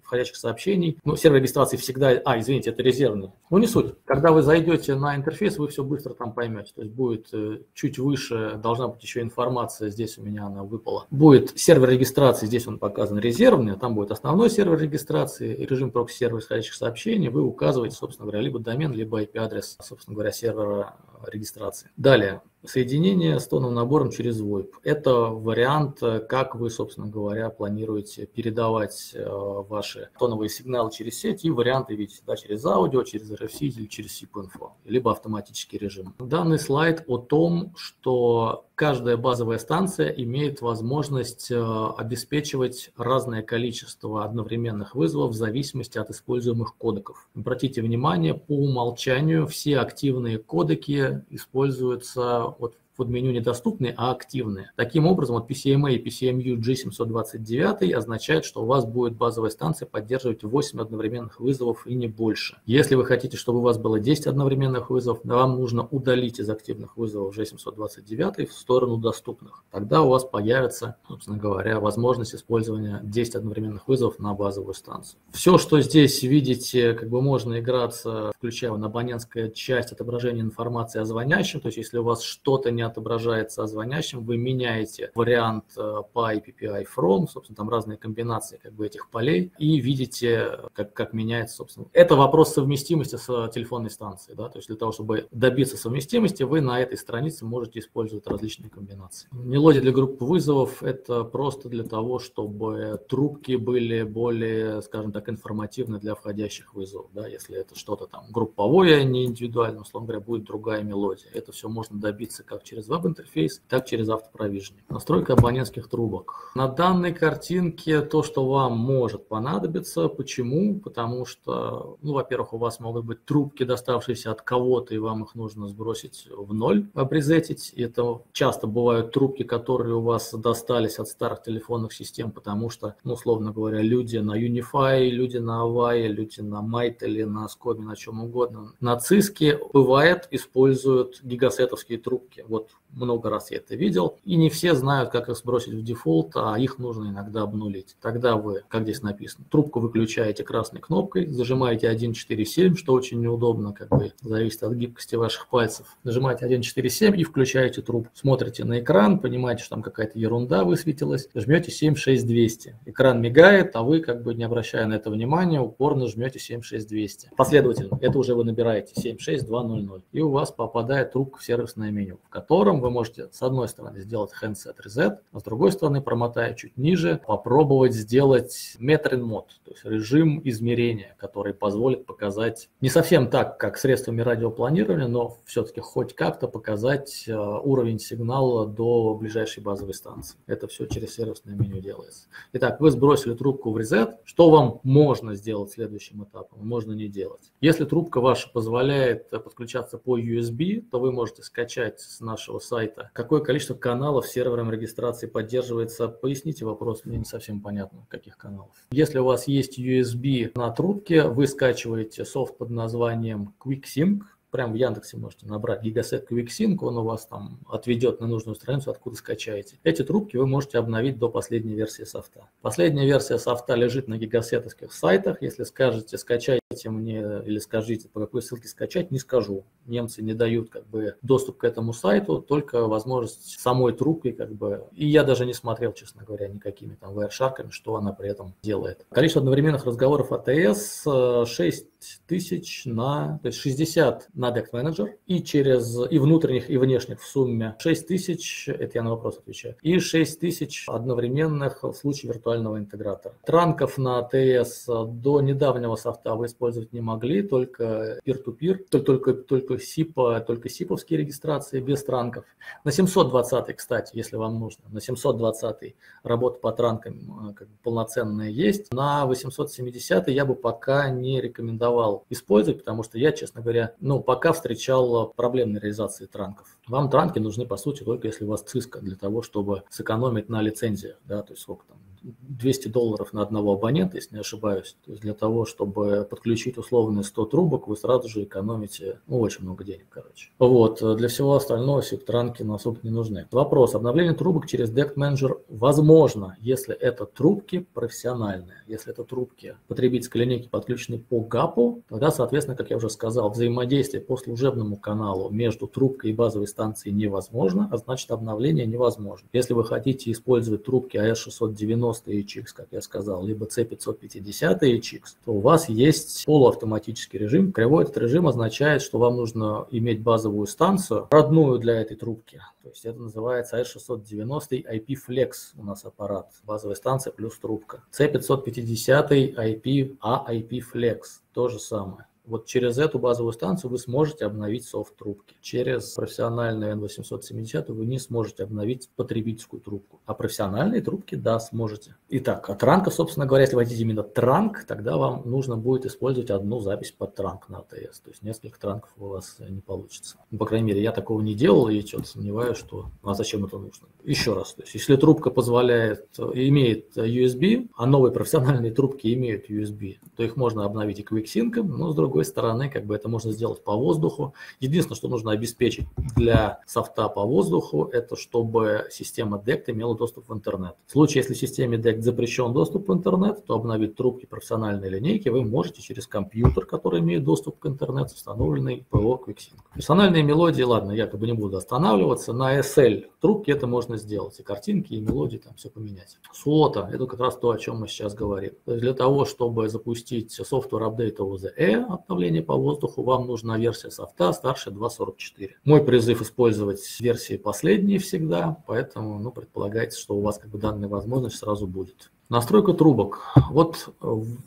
входящих сообщений. Ну, сервер регистрации всегда, а, извините, это резервный. Но не суть. Когда вы зайдете на интерфейс, вы все быстро там поймете. То есть будет чуть выше, должна быть еще информация, здесь у меня она выпала. Будет сервер регистрации, здесь он показан резервный, там будет основной сервер регистрации, режим прокси-сервера исходящих сообщений. Вы указываете, собственно говоря, либо домен, либо ай пи адрес, собственно говоря, сервера регистрации. Далее. Соединение с тонным набором через войп. Это вариант, как вы, собственно говоря, планируете передавать ваши тоновые сигналы через сеть. И варианты видите, да, через аудио, через эр эф си или через сип инфо, либо автоматический режим. Данный слайд о том, что каждая базовая станция имеет возможность обеспечивать разное количество одновременных вызовов в зависимости от используемых кодеков. Обратите внимание, по умолчанию все активные кодеки используются вот под меню недоступные, а активные. Таким образом, вот пи си эм эй и пи си эм ю джи семьсот двадцать девять означает, что у вас будет базовая станция поддерживать восемь одновременных вызовов и не больше. Если вы хотите, чтобы у вас было десять одновременных вызовов, вам нужно удалить из активных вызовов джи семьсот двадцать девять в сторону доступных. Тогда у вас появится, собственно говоря, возможность использования десяти одновременных вызовов на базовую станцию. Все, что здесь видите, как бы можно играться, включая на абонентская часть отображения информации о звонящем, то есть если у вас что-то не отображается о звонящем, вы меняете вариант по ай пи пи ай фром, собственно, там разные комбинации как бы этих полей, и видите, как, как меняется, собственно. Это вопрос совместимости с телефонной станцией, да, то есть для того, чтобы добиться совместимости, вы на этой странице можете использовать различные комбинации. Мелодии для групп вызовов — это просто для того, чтобы трубки были более, скажем так, информативны для входящих вызовов, да, если это что-то там групповое, не индивидуально, условно говоря, будет другая мелодия. Это все можно добиться как через через веб-интерфейс, так через автопровижение. Настройка абонентских трубок. На данной картинке то, что вам может понадобиться. Почему? Потому что, ну, во-первых, у вас могут быть трубки, доставшиеся от кого-то, и вам их нужно сбросить в ноль, обрезетить. Это часто бывают трубки, которые у вас достались от старых телефонных систем, потому что, ну, условно говоря, люди на Unify, люди на Avaya, люди на Майтеле, на Скобе, на чем угодно. На Циске, бывает, используют гигасетовские трубки. Вот много раз я это видел, и не все знают, как их сбросить в дефолт, а их нужно иногда обнулить. Тогда вы, как здесь написано, трубку выключаете красной кнопкой, зажимаете один четыре семь, что очень неудобно, как бы зависит от гибкости ваших пальцев. Нажимаете один четыре семь и включаете трубку. Смотрите на экран, понимаете, что там какая-то ерунда высветилась, жмете семь шесть двести. Экран мигает, а вы, как бы не обращая на это внимания, упорно жмете семь шесть двести. Последовательно, это уже вы набираете семь шесть два ноль ноль, и у вас попадает трубка в сервисное меню, в котором вы можете с одной стороны сделать handset reset, а с другой стороны, промотая чуть ниже, попробовать сделать metering mode, то есть режим измерения, который позволит показать не совсем так, как средствами радиопланирования, но все-таки хоть как-то показать уровень сигнала до ближайшей базовой станции. Это все через сервисное меню делается. Итак, вы сбросили трубку в reset. Что вам можно сделать следующим этапом? Можно не делать. Если трубка ваша позволяет подключаться по ю эс би, то вы можете скачать с нашего сайта. Какое количество каналов сервером регистрации поддерживается? Поясните вопрос, мне не совсем понятно, каких каналов. Если у вас есть ю эс би на трубке, вы скачиваете софт под названием QuickSync. Прямо в Яндексе можете набрать Gigaset QuickSync, он у вас там отведет на нужную страницу, откуда скачаете. Эти трубки вы можете обновить до последней версии софта. Последняя версия софта лежит на гигасетовских сайтах. Если скажете, скачайте мне, или скажите, по какой ссылке скачать, не скажу. Немцы не дают как бы доступ к этому сайту, только возможность самой трубки, как бы. И я даже не смотрел, честно говоря, никакими там Wireshark'ами, что она при этом делает. Количество одновременных разговоров эй ти эс шесть тысяч на, то есть шестьдесят на дект-менеджер, и через и внутренних, и внешних в сумме шесть тысяч, это я на вопрос отвечаю, и шесть тысяч одновременных в случае виртуального интегратора. Транков на эй ти эс до недавнего софта вы использовать не могли, только peer-to-peer, только, только сип, только сиповские регистрации без транков. На семьсот двадцать, кстати, если вам нужно, на семьсот двадцать работа по транкам как бы полноценная есть. На восемьсот семьдесят я бы пока не рекомендовал использовать, потому что я, честно говоря, ну, по пока встречал проблемные реализации транков. Вам транки нужны, по сути, только если у вас циска, для того, чтобы сэкономить на лицензиях, да, то есть сколько там, двести долларов на одного абонента, если не ошибаюсь. То есть для того, чтобы подключить условные сто трубок, вы сразу же экономите, ну, очень много денег, короче. Вот, для всего остального сип-транки нам особо не нужны. Вопрос. Обновление трубок через дект менеджер возможно, если это трубки профессиональные. Если это трубки потребительской линейки, подключены по гапу, тогда, соответственно, как я уже сказал, взаимодействие по служебному каналу между трубкой и базовой станцией невозможно, а значит обновление невозможно. Если вы хотите использовать трубки эй эс шестьсот девяносто и икс, как я сказал, либо си пятьсот пятьдесят и икс, то у вас есть полуавтоматический режим. Кривой этот режим означает, что вам нужно иметь базовую станцию, родную для этой трубки. То есть это называется эй эс шестьсот девяносто ай пи флекс у нас аппарат. Базовая станция плюс трубка. си пятьсот пятьдесят ай пи а ай пи флекс. То же самое. Вот через эту базовую станцию вы сможете обновить софт трубки. Через профессиональную эн восемьсот семьдесят вы не сможете обновить потребительскую трубку. А профессиональные трубки, да, сможете. Итак, от транков, собственно говоря, если вы хотите именно транк, тогда вам нужно будет использовать одну запись под транк на АТС. То есть несколько транков у вас не получится. Ну, по крайней мере, я такого не делал и что-то сомневаюсь, что... А зачем это нужно? Еще раз, то есть, если трубка позволяет, имеет ю эс би, а новые профессиональные трубки имеют ю эс би, то их можно обновить и QuickSync, но с другой С другой стороны, как бы это можно сделать по воздуху. Единственное, что нужно обеспечить для софта по воздуху, это чтобы система дект имела доступ в интернет. В случае, если системе дект запрещен доступ в интернет, то обновить трубки профессиональной линейки вы можете через компьютер, который имеет доступ к интернету, установленный ПО QuickSync. Персональные мелодии, ладно, я как бы не буду останавливаться. На эс эл трубки это можно сделать. И картинки, и мелодии, там все поменять. Слота, это как раз то, о чем мы сейчас говорим. То есть для того, чтобы запустить софтвер апдейт о зэ и, обновление по воздуху, вам нужна версия софта старше два сорок четыре. Мой призыв использовать версии последние всегда, поэтому, ну, предполагается, что у вас как бы данная возможность сразу будет. Настройка трубок. Вот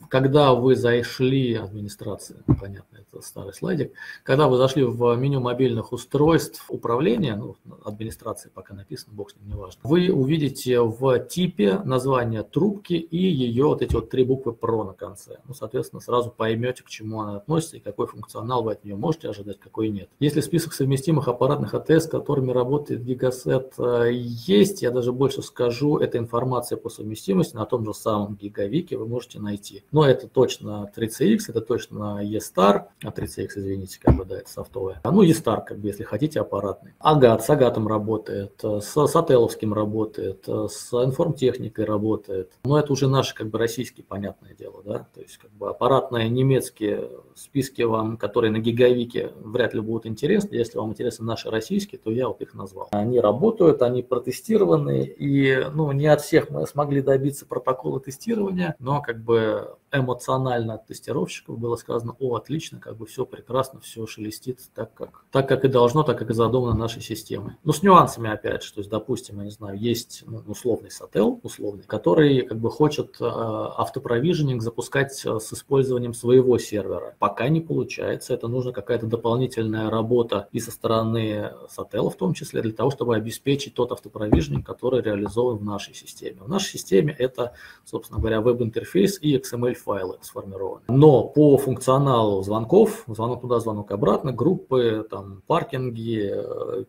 когда вы зашли, администрация, понятно, это старый слайдик, когда вы зашли в меню мобильных устройств управления, ну, администрация пока написано, бог с ним, не важно, вы увидите в типе название трубки и ее вот эти вот три буквы про на конце. Ну, соответственно, сразу поймете, к чему она относится и какой функционал вы от нее можете ожидать, какой нет. Если список совместимых аппаратных АТС, с которыми работает Gigaset, есть, я даже больше скажу, это информация по совместимости на то, в том же самом Гигавике вы можете найти. Но это точно три си икс, это точно E-Star, а три си икс, извините, как бы, да, это софтовая. А, ну, E-Star, как бы, если хотите, аппаратный. Агат, с Агатом работает, с Сателловским работает, с Информтехникой работает. Но это уже наши, как бы, российские, понятное дело, да, то есть, как бы, аппаратные немецкие списки вам, которые на Гигавике, вряд ли будут интересны. Если вам интересны наши российские, то я вот их назвал. Они работают, они протестированы, и, ну, не от всех мы смогли добиться протестирования, протоколы тестирования, но как бы эмоционально от тестировщиков было сказано: о, отлично, как бы все прекрасно, все шелестит так, как, так, как и должно, так, как и задумано нашей системой. Но с нюансами опять же, то есть, допустим, я не знаю, есть, ну, условный сател, условный, который как бы хочет э, автопровиженинг запускать с использованием своего сервера. Пока не получается, это нужна какая-то дополнительная работа и со стороны сатела в том числе, для того, чтобы обеспечить тот автопровиженинг, который реализован в нашей системе. В нашей системе это, собственно говоря, веб-интерфейс и икс эм эль-файлы сформированы. Но по функционалу звонков, звонок туда, звонок обратно, группы, там, паркинги,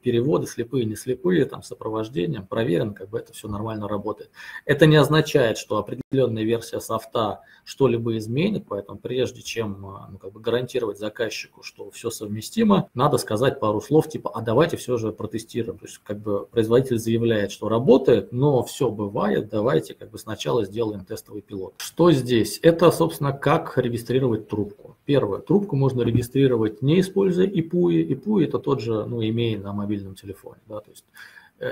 переводы, слепые, не слепые, там, сопровождением, проверен, как бы это все нормально работает. Это не означает, что определенная версия софта что-либо изменит, поэтому прежде чем, ну, как бы гарантировать заказчику, что все совместимо, надо сказать пару слов, типа, а давайте все же протестируем. То есть, как бы, производитель заявляет, что работает, но все бывает, давайте, как бы, сначала сделаем тестовый пилот. Что здесь? Это, собственно, как регистрировать трубку. Первое. Трубку можно регистрировать, не используя ай пи ю ай. ай пи ю ай – это тот же, ну, имея на мобильном телефоне. Да? То есть,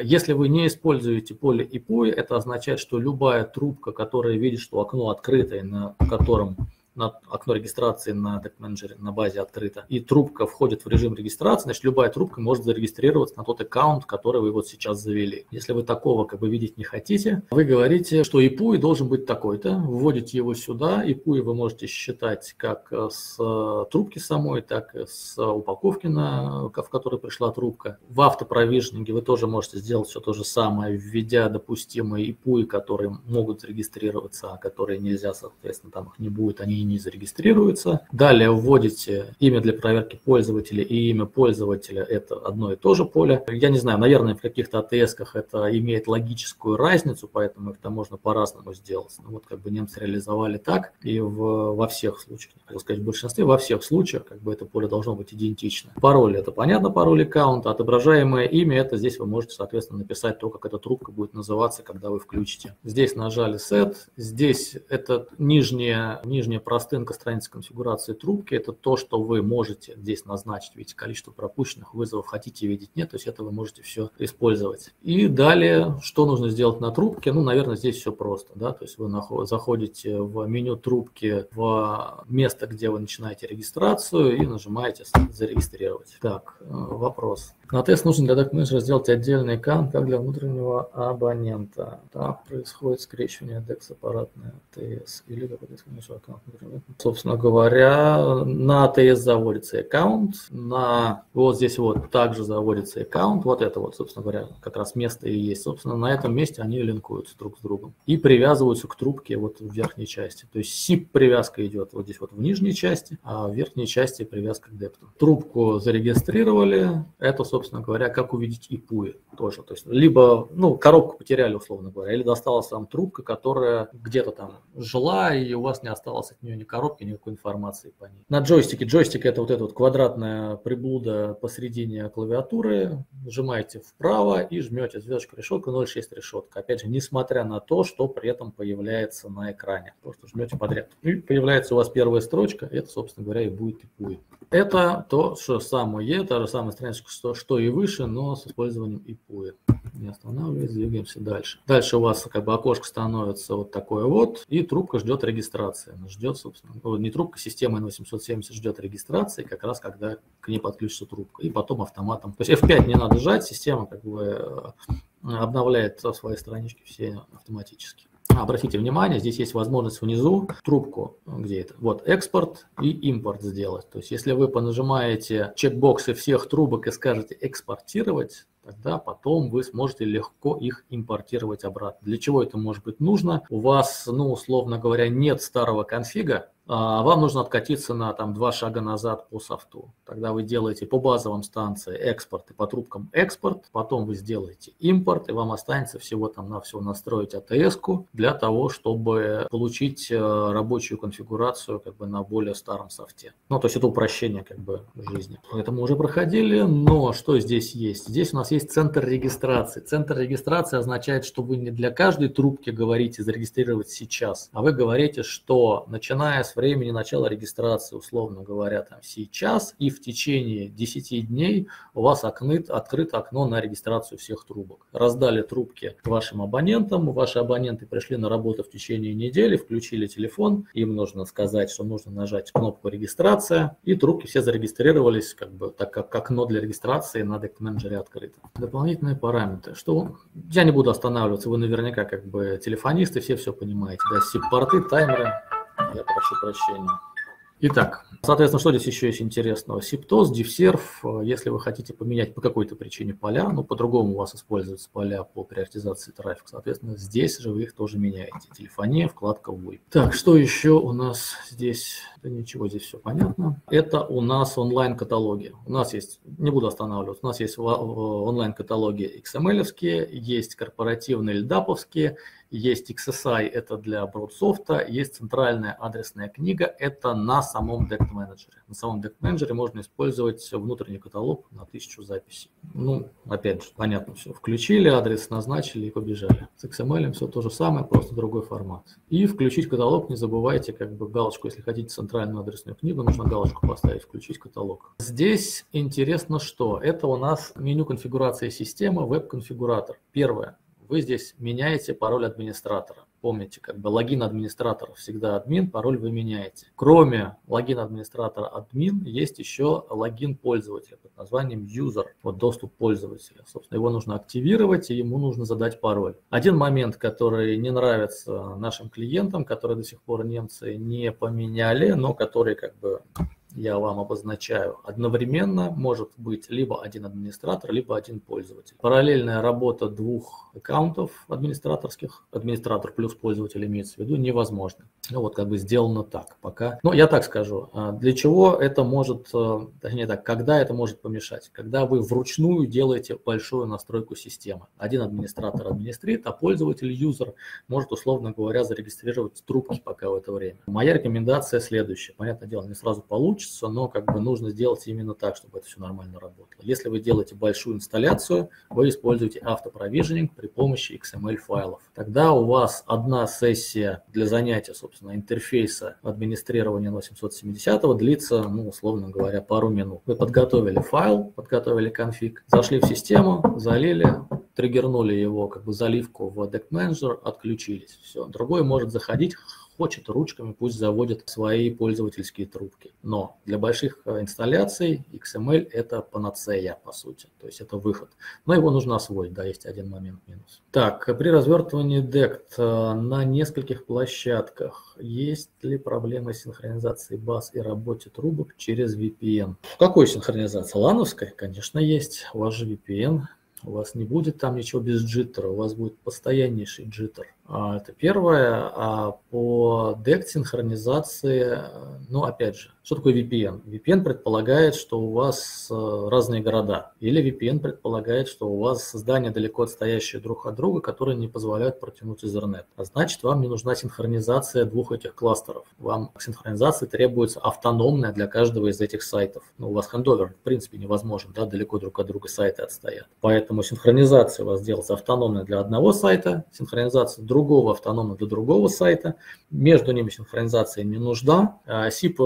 если вы не используете поле ай пи ю ай, это означает, что любая трубка, которая видит, что окно открытое, на котором на окно регистрации на дект-менеджере на базе открыто, и трубка входит в режим регистрации, значит, любая трубка может зарегистрироваться на тот аккаунт, который вы вот сейчас завели. Если вы такого, как бы, видеть не хотите, вы говорите, что ай пи ю ай должен быть такой-то, вводите его сюда, ай пи ю ай вы можете считать как с трубки самой, так и с упаковки, на, в которой пришла трубка. В автопровижнинге вы тоже можете сделать все то же самое, введя допустимые ай пи ю ай, которые могут зарегистрироваться, а которые нельзя, соответственно, там их не будет, они и не зарегистрируется. Далее вводите имя для проверки пользователя и имя пользователя. Это одно и то же поле. Я не знаю, наверное, в каких-то АТСках это имеет логическую разницу, поэтому это можно по-разному сделать. Но вот как бы немцы реализовали так, и в, во всех случаях, хотел сказать, в большинстве, во всех случаях как бы это поле должно быть идентично. Пароль — это понятно, пароль аккаунта, отображаемое имя — это здесь вы можете, соответственно, написать то, как эта трубка будет называться, когда вы включите. Здесь нажали Set, здесь это нижняя, нижняя простынка страницы конфигурации трубки, это то, что вы можете здесь назначить, видите, количество пропущенных вызовов хотите видеть, нет, то есть это вы можете все использовать. И далее, что нужно сделать на трубке, ну, наверное, здесь все просто, да, то есть вы заходите в меню трубки, в место, где вы начинаете регистрацию, и нажимаете «Зарегистрировать». Так, вопрос. На тест нужно для дек-менеджера сделать отдельный аккаунт, как для внутреннего абонента. Так происходит скрещивание декс-аппаратное АТС или какой-то исходящий аккаунт. Собственно говоря, на АТС заводится аккаунт, на вот здесь вот также заводится аккаунт. Вот это вот, собственно говоря, как раз место и есть. Собственно, на этом месте они линкуются друг с другом и привязываются к трубке вот в верхней части. То есть сип-привязка идет вот здесь вот в нижней части, а в верхней части привязка к декту. Трубку зарегистрировали, это, собственно говоря, как увидеть ай пи ю ай тоже. То есть либо, ну, коробку потеряли, условно говоря, или досталась вам трубка, которая где-то там жила, и у вас не осталось от нее ни коробки, никакой информации по ней. На джойстике. Джойстик — это вот эта вот квадратная приблуда посредине клавиатуры. Нажимаете вправо и жмете звездочку, решетка, ноль шесть решетка. Опять же, несмотря на то, что при этом появляется на экране. Просто жмете подряд. И появляется у вас первая строчка, это, собственно говоря, и будет ай пи ю ай. Это то же самое, та же самая страничка, что что и выше, но с использованием ай пи ю ай. Не останавливаясь, двигаемся дальше. Дальше у вас как бы окошко становится вот такое вот, и трубка ждет регистрации. Она ждет, собственно, ну, не трубка, система эн восемьсот семьдесят ждет регистрации, как раз когда к ней подключится трубка. И потом автоматом. То есть эф пять не надо жать, система как бы обновляет свои странички все автоматически. Обратите внимание, здесь есть возможность внизу трубку, где это, вот экспорт и импорт сделать. То есть если вы понажимаете чекбоксы всех трубок и скажете экспортировать, тогда потом вы сможете легко их импортировать обратно. Для чего это может быть нужно? У вас, ну, условно говоря, нет старого конфига, а вам нужно откатиться на там, два шага назад по софту. Тогда вы делаете по базовым станции экспорт и по трубкам экспорт, потом вы сделаете импорт, и вам останется всего там на все настроить АТС-ку для того, чтобы получить рабочую конфигурацию как бы на более старом софте. Ну, то есть это упрощение как бы жизни. Это мы уже проходили, но что здесь есть? Здесь у нас есть центр регистрации. Центр регистрации означает, что вы не для каждой трубки говорите «зарегистрировать сейчас», а вы говорите, что начиная с времени начала регистрации, условно говоря, там сейчас и в течение десяти дней у вас окны, открыто окно на регистрацию всех трубок. Раздали трубки вашим абонентам, ваши абоненты пришли на работу в течение недели, включили телефон, им нужно сказать, что нужно нажать кнопку «Регистрация», и трубки все зарегистрировались, как бы, так как окно для регистрации на дект-менеджере открыто. Дополнительные параметры. Что? Я не буду останавливаться, вы наверняка как бы телефонисты, все все понимаете. Да, сип-порты, таймеры. Я прошу прощения. Итак, соответственно, что здесь еще есть интересного? сип-тос, div-serv, если вы хотите поменять по какой-то причине поля, но по-другому у вас используются поля по приоритизации трафика, соответственно, здесь же вы их тоже меняете. Телефония, вкладка ви ай пи. Так, что еще у нас здесь? Да ничего, здесь все понятно. Это у нас онлайн-каталоги. У нас есть, не буду останавливаться, у нас есть онлайн-каталоги икс эм эль-овские, есть корпоративные льдаповские, есть икс эс ай, это для бродсофта, есть центральная адресная книга, это на самом дект-менеджере. На самом дект-менеджере можно использовать внутренний каталог на тысячу записей. Ну, опять же, понятно все. Включили адрес, назначили и побежали. С икс эм эль все то же самое, просто другой формат. И включить каталог не забывайте, как бы галочку, если хотите центральную адресную книгу, нужно галочку поставить, включить каталог. Здесь интересно, что это у нас меню конфигурации системы, веб-конфигуратор. Первое. Вы здесь меняете пароль администратора. Помните, как бы логин администратора всегда админ, пароль вы меняете. Кроме логин администратора админ, есть еще логин пользователя под названием user, вот доступ пользователя. Собственно, его нужно активировать и ему нужно задать пароль. Один момент, который не нравится нашим клиентам, который до сих пор немцы не поменяли, но который как бы я вам обозначаю, одновременно может быть либо один администратор, либо один пользователь. Параллельная работа двух аккаунтов администраторских, администратор плюс пользователь имеется в виду, невозможно. Ну, вот как бы сделано так пока. Но я так скажу, для чего это может, точнее так, когда это может помешать? Когда вы вручную делаете большую настройку системы. Один администратор администрирует, а пользователь, юзер, может, условно говоря, зарегистрировать трубки пока в это время. Моя рекомендация следующая. Понятное дело, не сразу получится, но как бы нужно сделать именно так, чтобы это все нормально работало. Если вы делаете большую инсталляцию, вы используете автопровиженинг при помощи икс эм эль файлов. Тогда у вас одна сессия для занятия, собственно, интерфейса администрирования эн семьсот семьдесят длится, ну, условно говоря, пару минут. Вы подготовили файл, подготовили конфиг, зашли в систему, залили, триггернули его, как бы заливку в дект менеджер, отключились. Все. Другой может заходить, хочет ручками, пусть заводит свои пользовательские трубки. Но для больших инсталляций икс эм эль это панацея, по сути. То есть это выход. Но его нужно освоить, да, есть один момент минус. Так, при развертывании дект на нескольких площадках есть ли проблемы с синхронизацией баз и работе трубок через ви пи эн? В какой синхронизации? Лановской? Конечно, есть. У вас же ви пи эн. У вас не будет там ничего без джиттера, у вас будет постояннейший джиттер. Это первое. А по дект синхронизации, ну опять же, что такое ви пи эн? ви пи эн предполагает, что у вас разные города. Или ви пи эн предполагает, что у вас здания далеко отстоящие друг от друга, которые не позволяют протянуть Ethernet. А значит, вам не нужна синхронизация двух этих кластеров. Вам к синхронизации требуется автономная для каждого из этих сайтов. Но у вас хендовер, в принципе, невозможен, да, далеко друг от друга сайты отстоят. Поэтому синхронизация у вас делается автономная для одного сайта, синхронизация другого автономная для другого сайта. Между ними синхронизация не нужна. сип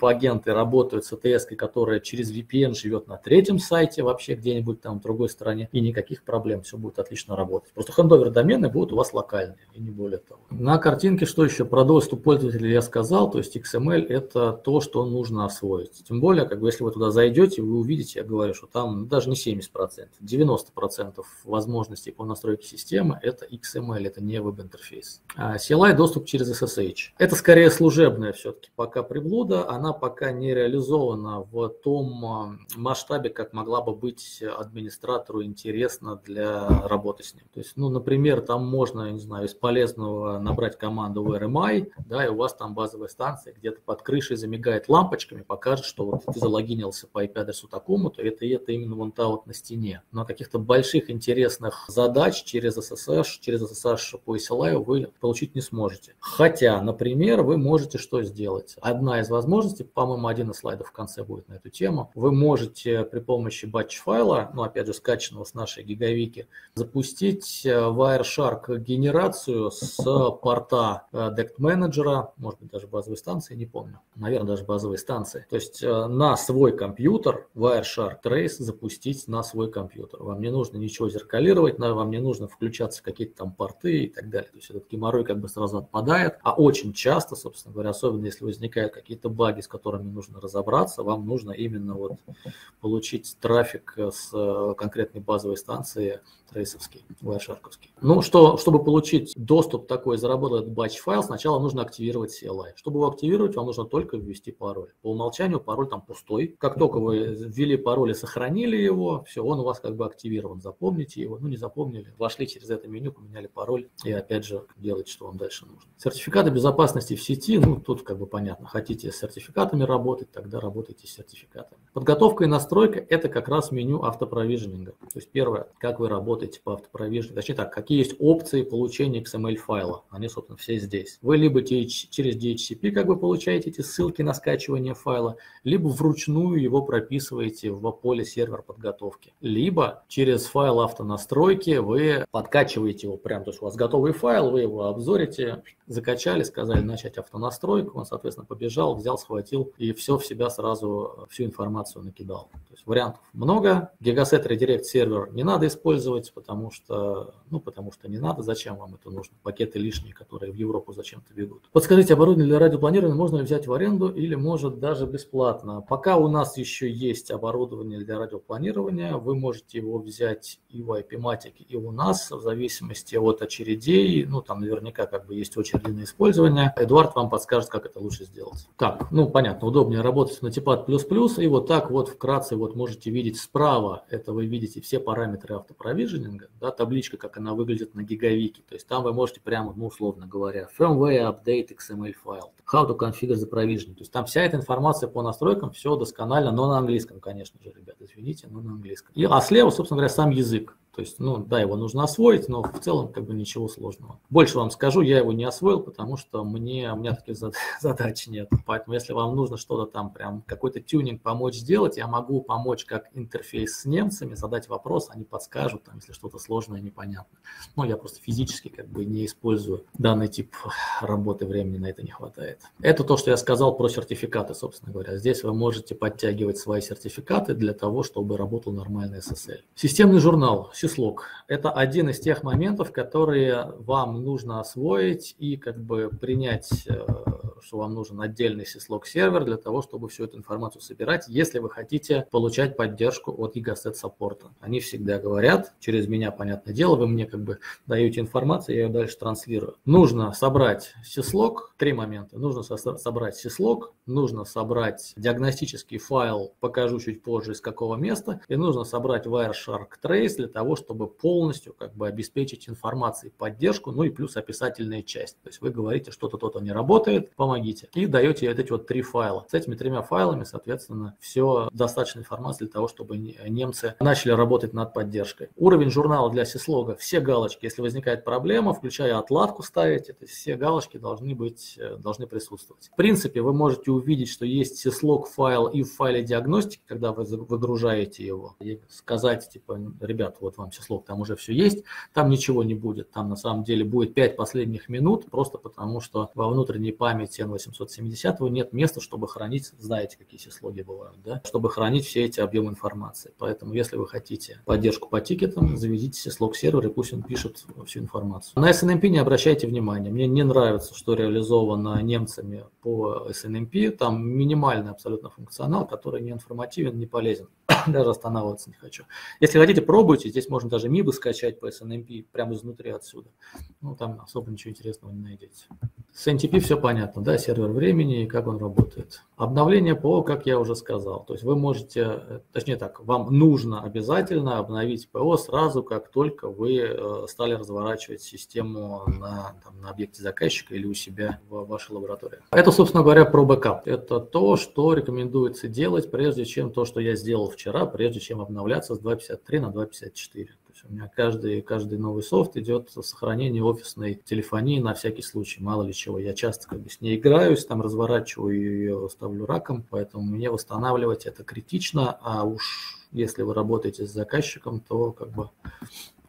агенты работают с эй ти эс-кой, которая через ви пи эн живет на третьем сайте, вообще где-нибудь там в другой стране, и никаких проблем, все будет отлично работать. Просто хендовер домены будут у вас локальные, и не более того. На картинке что еще? Про доступ пользователя я сказал, то есть икс эм эль это то, что нужно освоить. Тем более, как бы, если вы туда зайдете, вы увидите, я говорю, что там даже не семьдесят процентов, девяносто процентов возможностей по настройке системы это икс эм эль, это не веб-интерфейс. си эл ай доступ через эс эс эйч. Это скорее служебная все-таки пока приблуда, она пока не реализована в том масштабе, как могла бы быть администратору интересно для работы с ним. То есть, ну, например, там можно, я не знаю, из полезного набрать команду в эр эм ай, да, и у вас там базовая станция где-то под крышей замигает лампочками, покажет, что вот ты залогинился по ай пи-адресу такому-то, это, это именно вон та вот на стене. Но каких-то больших интересных задач через эс эс эш, через эс эс эш по эс эл ай вы получить не сможете. Хотя, например, вы можете что сделать? Одна из возможностей, по-моему, один из слайдов в конце будет на эту тему. Вы можете при помощи батч-файла, ну, опять же, скачанного с нашей Gigawiki, запустить Wireshark генерацию с порта дект-менеджера, может быть, даже базовой станции, не помню. Наверное, даже базовой станции. То есть на свой компьютер Wireshark Trace запустить на свой компьютер. Вам не нужно ничего зеркалировать, вам не нужно включаться в какие-то там порты и так далее. То есть этот геморрой как бы сразу отпадает. А очень часто, собственно говоря, особенно если возникают какие-то баги, с которыми нужно разобраться, вам нужно именно вот получить трафик с конкретной базовой станции трейсовский, вайшарковский. Ну, что, чтобы получить доступ такой, заработать батч-файл, сначала нужно активировать си эл ай. Чтобы его активировать, вам нужно только ввести пароль. По умолчанию пароль там пустой. Как только вы ввели пароль и сохранили его, все, он у вас как бы активирован. Запомните его. Ну, не запомнили. Вошли через это меню, поменяли пароль и опять же делать, что вам дальше нужно. Сертификаты безопасности в сети, ну, тут как бы понятно. Хотите с сертификатами работать, тогда работайте с сертификатами. Подготовка и настройка – это как раз меню автопровиженинга. То есть первое, как вы работаете по автопровиженингу, точнее так, какие есть опции получения икс эм эль файла, они, собственно, все здесь. Вы либо через ди эйч си пи как бы получаете эти ссылки на скачивание файла, либо вручную его прописываете в поле сервер подготовки, либо через файл автонастройки вы подкачиваете его прям, то есть у вас готовый файл, вы его обзорите, закачали, сказали начать автонастройку, он, соответственно, побежал, взял, схватил и все в себя сразу, всю информацию накидал. То есть вариантов много. Gigaset редирект сервер не надо использовать, потому что, ну, потому что не надо. Зачем вам это нужно? Пакеты лишние, которые в Европу зачем-то бегут. Подскажите, оборудование для радиопланирования можно ли взять в аренду или может даже бесплатно? Пока у нас еще есть оборудование для радиопланирования, вы можете его взять и в IPmatика, и у нас, в зависимости от очереди людей, ну, там наверняка как бы есть очереди на использование. Эдуард вам подскажет, как это лучше сделать. Так, ну, понятно, удобнее работать на Notepad++, и вот так вот вкратце вот можете видеть справа, это вы видите все параметры автопровиженинга, да, табличка, как она выглядит на Gigawiki, то есть там вы можете прямо, ну, условно говоря, firmware update икс эм эль файл, how to configure the provisioning, то есть там вся эта информация по настройкам, все досконально, но на английском, конечно же, ребята, извините, но на английском. И, а слева, собственно говоря, сам язык. То есть, ну да, его нужно освоить, но в целом как бы ничего сложного. Больше вам скажу, я его не освоил, потому что мне, у меня таких задач нет. Поэтому если вам нужно что-то там, прям какой-то тюнинг помочь сделать, я могу помочь как интерфейс с немцами, задать вопрос, они подскажут, там, если что-то сложное, непонятно. Но я просто физически как бы не использую данный тип работы, времени на это не хватает. Это то, что я сказал про сертификаты, собственно говоря. Здесь вы можете подтягивать свои сертификаты для того, чтобы работал нормальный эс эс эль. Системный журнал. Это один из тех моментов, которые вам нужно освоить и как бы принять, что вам нужен отдельный сислог сервер для того, чтобы всю эту информацию собирать, если вы хотите получать поддержку от Gigaset Support. Они всегда говорят, через меня, понятное дело, вы мне как бы даете информацию, я ее дальше транслирую. Нужно собрать сислог, три момента. Нужно собрать сислог, нужно собрать диагностический файл, покажу чуть позже из какого места, и нужно собрать Wireshark Trace для того, чтобы полностью как бы обеспечить информацией поддержку, ну и плюс описательная часть. То есть вы говорите, что-то то-то не работает, помогите. И даете вот эти вот три файла. С этими тремя файлами, соответственно, все достаточно информации для того, чтобы немцы начали работать над поддержкой. Уровень журнала для сислога, все галочки, если возникает проблема, включая отладку ставите, то есть все галочки должны быть, должны присутствовать. В принципе, вы можете увидеть, что есть сислог файл и в файле диагностики, когда вы выгружаете его, и сказать, типа, ребят, вот вам число, там уже все есть, там ничего не будет, там на самом деле будет пять последних минут, просто потому что во внутренней памяти эн восемьсот семьдесят нет места, чтобы хранить, знаете, какие сислоги бывают, да, чтобы хранить все эти объемы информации. Поэтому, если вы хотите поддержку по тикетам, заведите сислог сервер и пусть он пишет всю информацию. На эс эн эм пи не обращайте внимания, мне не нравится, что реализовано немцами по эс эн эм пи, там минимальный абсолютно функционал, который не информативен, не полезен, даже останавливаться не хочу. Если хотите, пробуйте, здесь можно даже мибы скачать по эс эн эм пи прямо изнутри отсюда. Ну, там особо ничего интересного не найдете. С эн ти пи все понятно, да, сервер времени и как он работает. Обновление ПО, как я уже сказал. То есть вы можете, точнее так, вам нужно обязательно обновить ПО сразу, как только вы стали разворачивать систему на, там, на объекте заказчика или у себя в вашей лаборатории. Это, собственно говоря, про бэкап. Это то, что рекомендуется делать, прежде чем то, что я сделал вчера, прежде чем обновляться с два пятьдесят три на два пятьдесят четыре. То есть у меня каждый, каждый новый софт идет в сохранение офисной телефонии на всякий случай, мало ли чего. Я часто как бы с ней играюсь, там разворачиваю ее, ставлю раком, поэтому мне восстанавливать это критично, а уж если вы работаете с заказчиком, то как бы...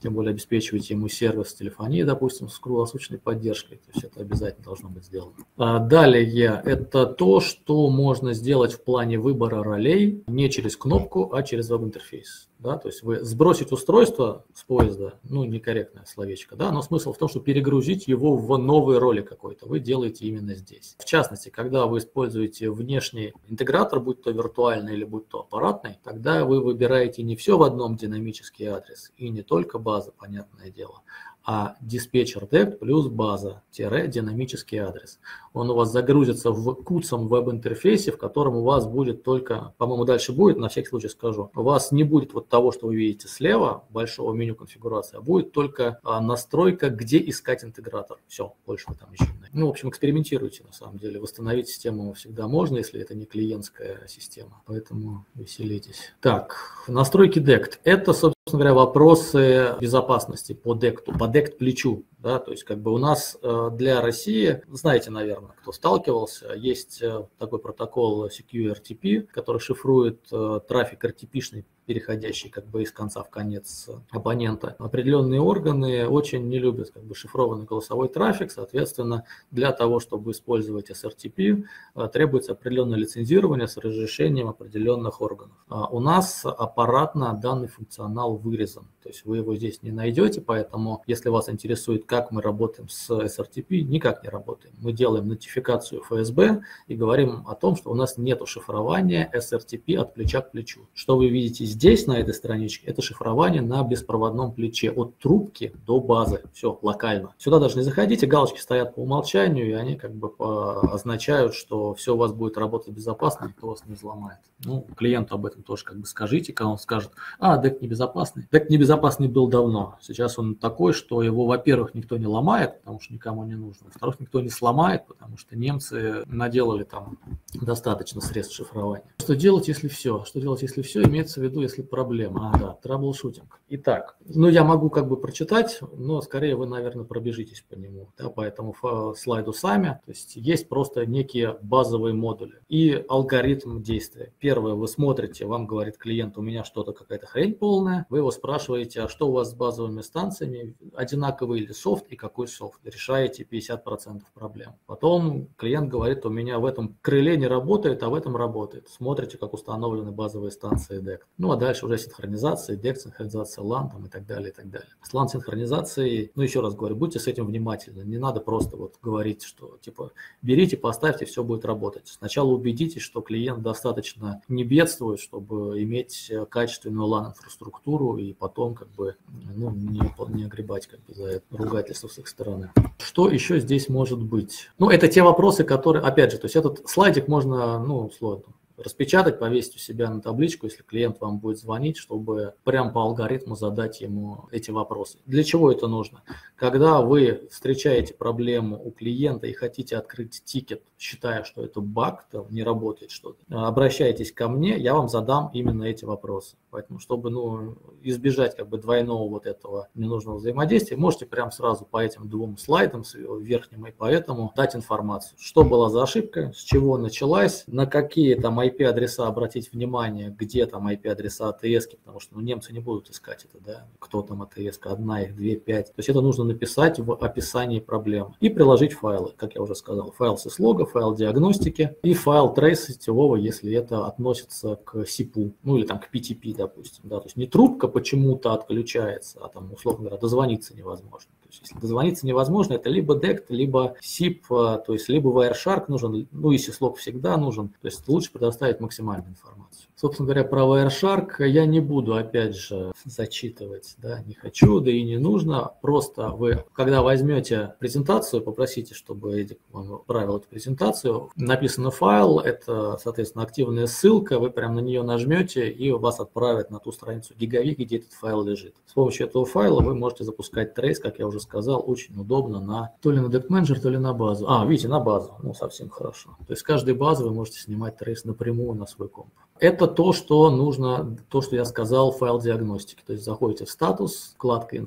тем более обеспечиваете ему сервис телефонии, допустим, с круглосуточной поддержкой. То есть это обязательно должно быть сделано. А далее, это то, что можно сделать в плане выбора ролей не через кнопку, а через веб-интерфейс. Да, то есть вы сбросить устройство с поезда, ну, некорректное словечко, да, но смысл в том, что перегрузить его в новый роли какой-то, вы делаете именно здесь. В частности, когда вы используете внешний интегратор, будь то виртуальный или будь то аппаратный, тогда вы выбираете не все в одном динамический адрес и не только база, понятное дело, а диспетчер дект плюс база тире динамический адрес. Он у вас загрузится в куцом веб-интерфейсе, в котором у вас будет только, по-моему, дальше будет, на всякий случай скажу, у вас не будет вот того, что вы видите слева, большого меню конфигурации, а будет только настройка, где искать интегратор. Все, больше вы там ничего не найдете. Ну, в общем, экспериментируйте, на самом деле. Восстановить систему всегда можно, если это не клиентская система. Поэтому веселитесь. Так, настройки дект. Это, собственно, говоря, вопросы безопасности по декту, по дект-плечу. Да, то есть как бы у нас для России, знаете, наверное, кто сталкивался, есть такой протокол эр ти пи, который шифрует трафик эр ти пи-шный, переходящий как бы из конца в конец абонента. Определенные органы очень не любят как бы шифрованный голосовой трафик, соответственно, для того, чтобы использовать эс эр ти пи, требуется определенное лицензирование с разрешением определенных органов. У нас аппаратно данный функционал вырезан, то есть вы его здесь не найдете, поэтому если вас интересует, как мы работаем с эс эр ти пи, никак не работаем. Мы делаем нотификацию эф эс бэ и говорим о том, что у нас нет шифрования эс эр ти пи от плеча к плечу. Что вы видите здесь? Здесь, на этой страничке, это шифрование на беспроводном плече от трубки до базы. Все локально. Сюда даже не заходите, галочки стоят по умолчанию, и они как бы означают, что все у вас будет работать безопасно, никто вас не взломает. Ну, клиенту об этом тоже как бы скажите, когда он скажет: а, дект небезопасный. Дект небезопасный был давно. Сейчас он такой, что его, во-первых, никто не ломает, потому что никому не нужно. Во-вторых, никто не сломает, потому что немцы наделали там достаточно средств шифрования. Что делать, если все? Что делать, если все? Имеется в виду, если проблема. Ага, траблшутинг. Итак, ну я могу как бы прочитать, но скорее вы, наверное, пробежитесь по нему, да, по этому слайду сами. То есть есть просто некие базовые модули и алгоритм действия. Первое, вы смотрите, вам говорит клиент: у меня что-то, какая-то хрень полная. Вы его спрашиваете: а что у вас с базовыми станциями? Одинаковый ли софт и какой софт? Решаете пятьдесят процентов проблем. Потом клиент говорит: у меня в этом крыле не работает, а в этом работает. Смотрите, как установлены базовые станции дект. Ну а дальше уже синхронизация, дект, синхронизация лан там, и так далее, и так далее. С лан синхронизацией, ну еще раз говорю, будьте с этим внимательны. Не надо просто вот говорить, что типа берите, поставьте, все будет работать. Сначала убедитесь, что клиент достаточно не бедствует, чтобы иметь качественную лан-инфраструктуру, и потом как бы ну, не, не огребать как бы за это ругательство с их стороны. Что еще здесь может быть? Ну, это те вопросы, которые, опять же, то есть этот слайдик можно, ну, условно, распечатать, повесить у себя на табличку, если клиент вам будет звонить, чтобы прям по алгоритму задать ему эти вопросы. Для чего это нужно? Когда вы встречаете проблему у клиента и хотите открыть тикет, считая, что это баг, там не работает что-то, обращайтесь ко мне, я вам задам именно эти вопросы. Поэтому, чтобы ну, избежать как бы двойного вот этого ненужного взаимодействия, можете прям сразу по этим двум слайдам, верхним и по этому, дать информацию, что была за ошибка, с чего началась, на какие там ай пи адреса обратить внимание, где там ай пи адреса эй ти эс, потому что ну, немцы не будут искать это, да, кто там эй ти эс, одна их, две, пять. То есть это нужно написать в описании проблемы и приложить файлы, как я уже сказал, файл сислога, файл диагностики и файл трейса сетевого, если это относится к сипу, ну или там к пи ти пи, допустим, да, то есть не трубка почему-то отключается, а там, условно говоря, дозвониться невозможно. То есть если дозвониться невозможно, это либо дект, либо сип, то есть либо Wireshark нужен, ну и сислог всегда нужен, то есть лучше предоставить максимальную информацию. Собственно говоря, про Wireshark я не буду, опять же, зачитывать, да, не хочу, да и не нужно, просто вы, когда возьмете презентацию, попросите, чтобы Эдик вам отправил эту презентацию, написано файл, это, соответственно, активная ссылка, вы прям на нее нажмете и вас отправят на ту страницу Gigawiki, где этот файл лежит. С помощью этого файла вы можете запускать трейс, как я уже сказал, очень удобно на то ли на дект менеджер, то ли на базу. А, видите, на базу, ну совсем хорошо. То есть с каждой базы вы можете снимать трейс напрямую на свой комп. Это то, что нужно, то, что я сказал, файл диагностики. То есть заходите в статус, вкладка э,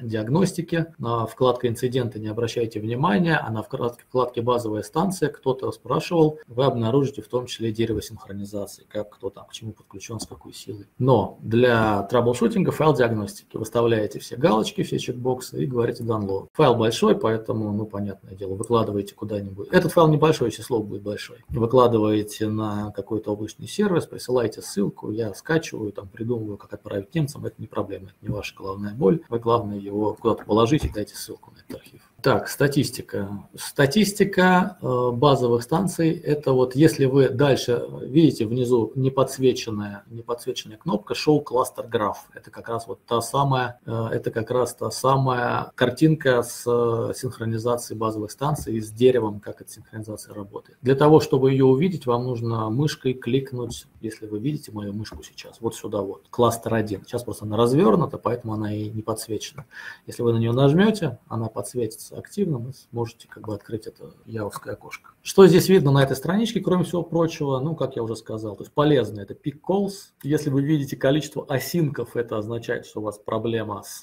диагностики, на вкладка инциденты не обращайте внимания, а на вкладке, вкладке базовая станция, кто-то спрашивал, вы обнаружите в том числе дерево синхронизации, как кто там, к чему подключен, с какой силой. Но для траблшутинга файл диагностики. Выставляете все галочки, все чекбоксы и говорите download. Файл большой, поэтому, ну, понятное дело, выкладываете куда-нибудь. Этот файл небольшой, число будет большой. Выкладываете на какой-то облачный сервис, присылайте ссылку, я скачиваю, там придумываю, как отправить немцам, это не проблема, это не ваша головная боль, вы главное его куда-то положите и дайте ссылку на этот архив. Так, статистика. Статистика э, базовых станций, это вот если вы дальше видите внизу не подсвеченная, не подсвеченная кнопка Show Cluster Graph, это как раз вот та самая, э, это как раз та самая картинка с э, синхронизацией базовых станций и с деревом, как эта синхронизация работает. Для того, чтобы ее увидеть, вам нужно мышкой кликнуть, если вы видите мою мышку сейчас, вот сюда вот, кластер один. Сейчас просто она развернута, поэтому она и не подсвечена. Если вы на нее нажмете, она подсветится активно, вы сможете как бы открыть это явское окошко. Что здесь видно на этой страничке, кроме всего прочего, ну, как я уже сказал, то есть полезно это peak calls. Если вы видите количество асинков, это означает, что у вас проблема с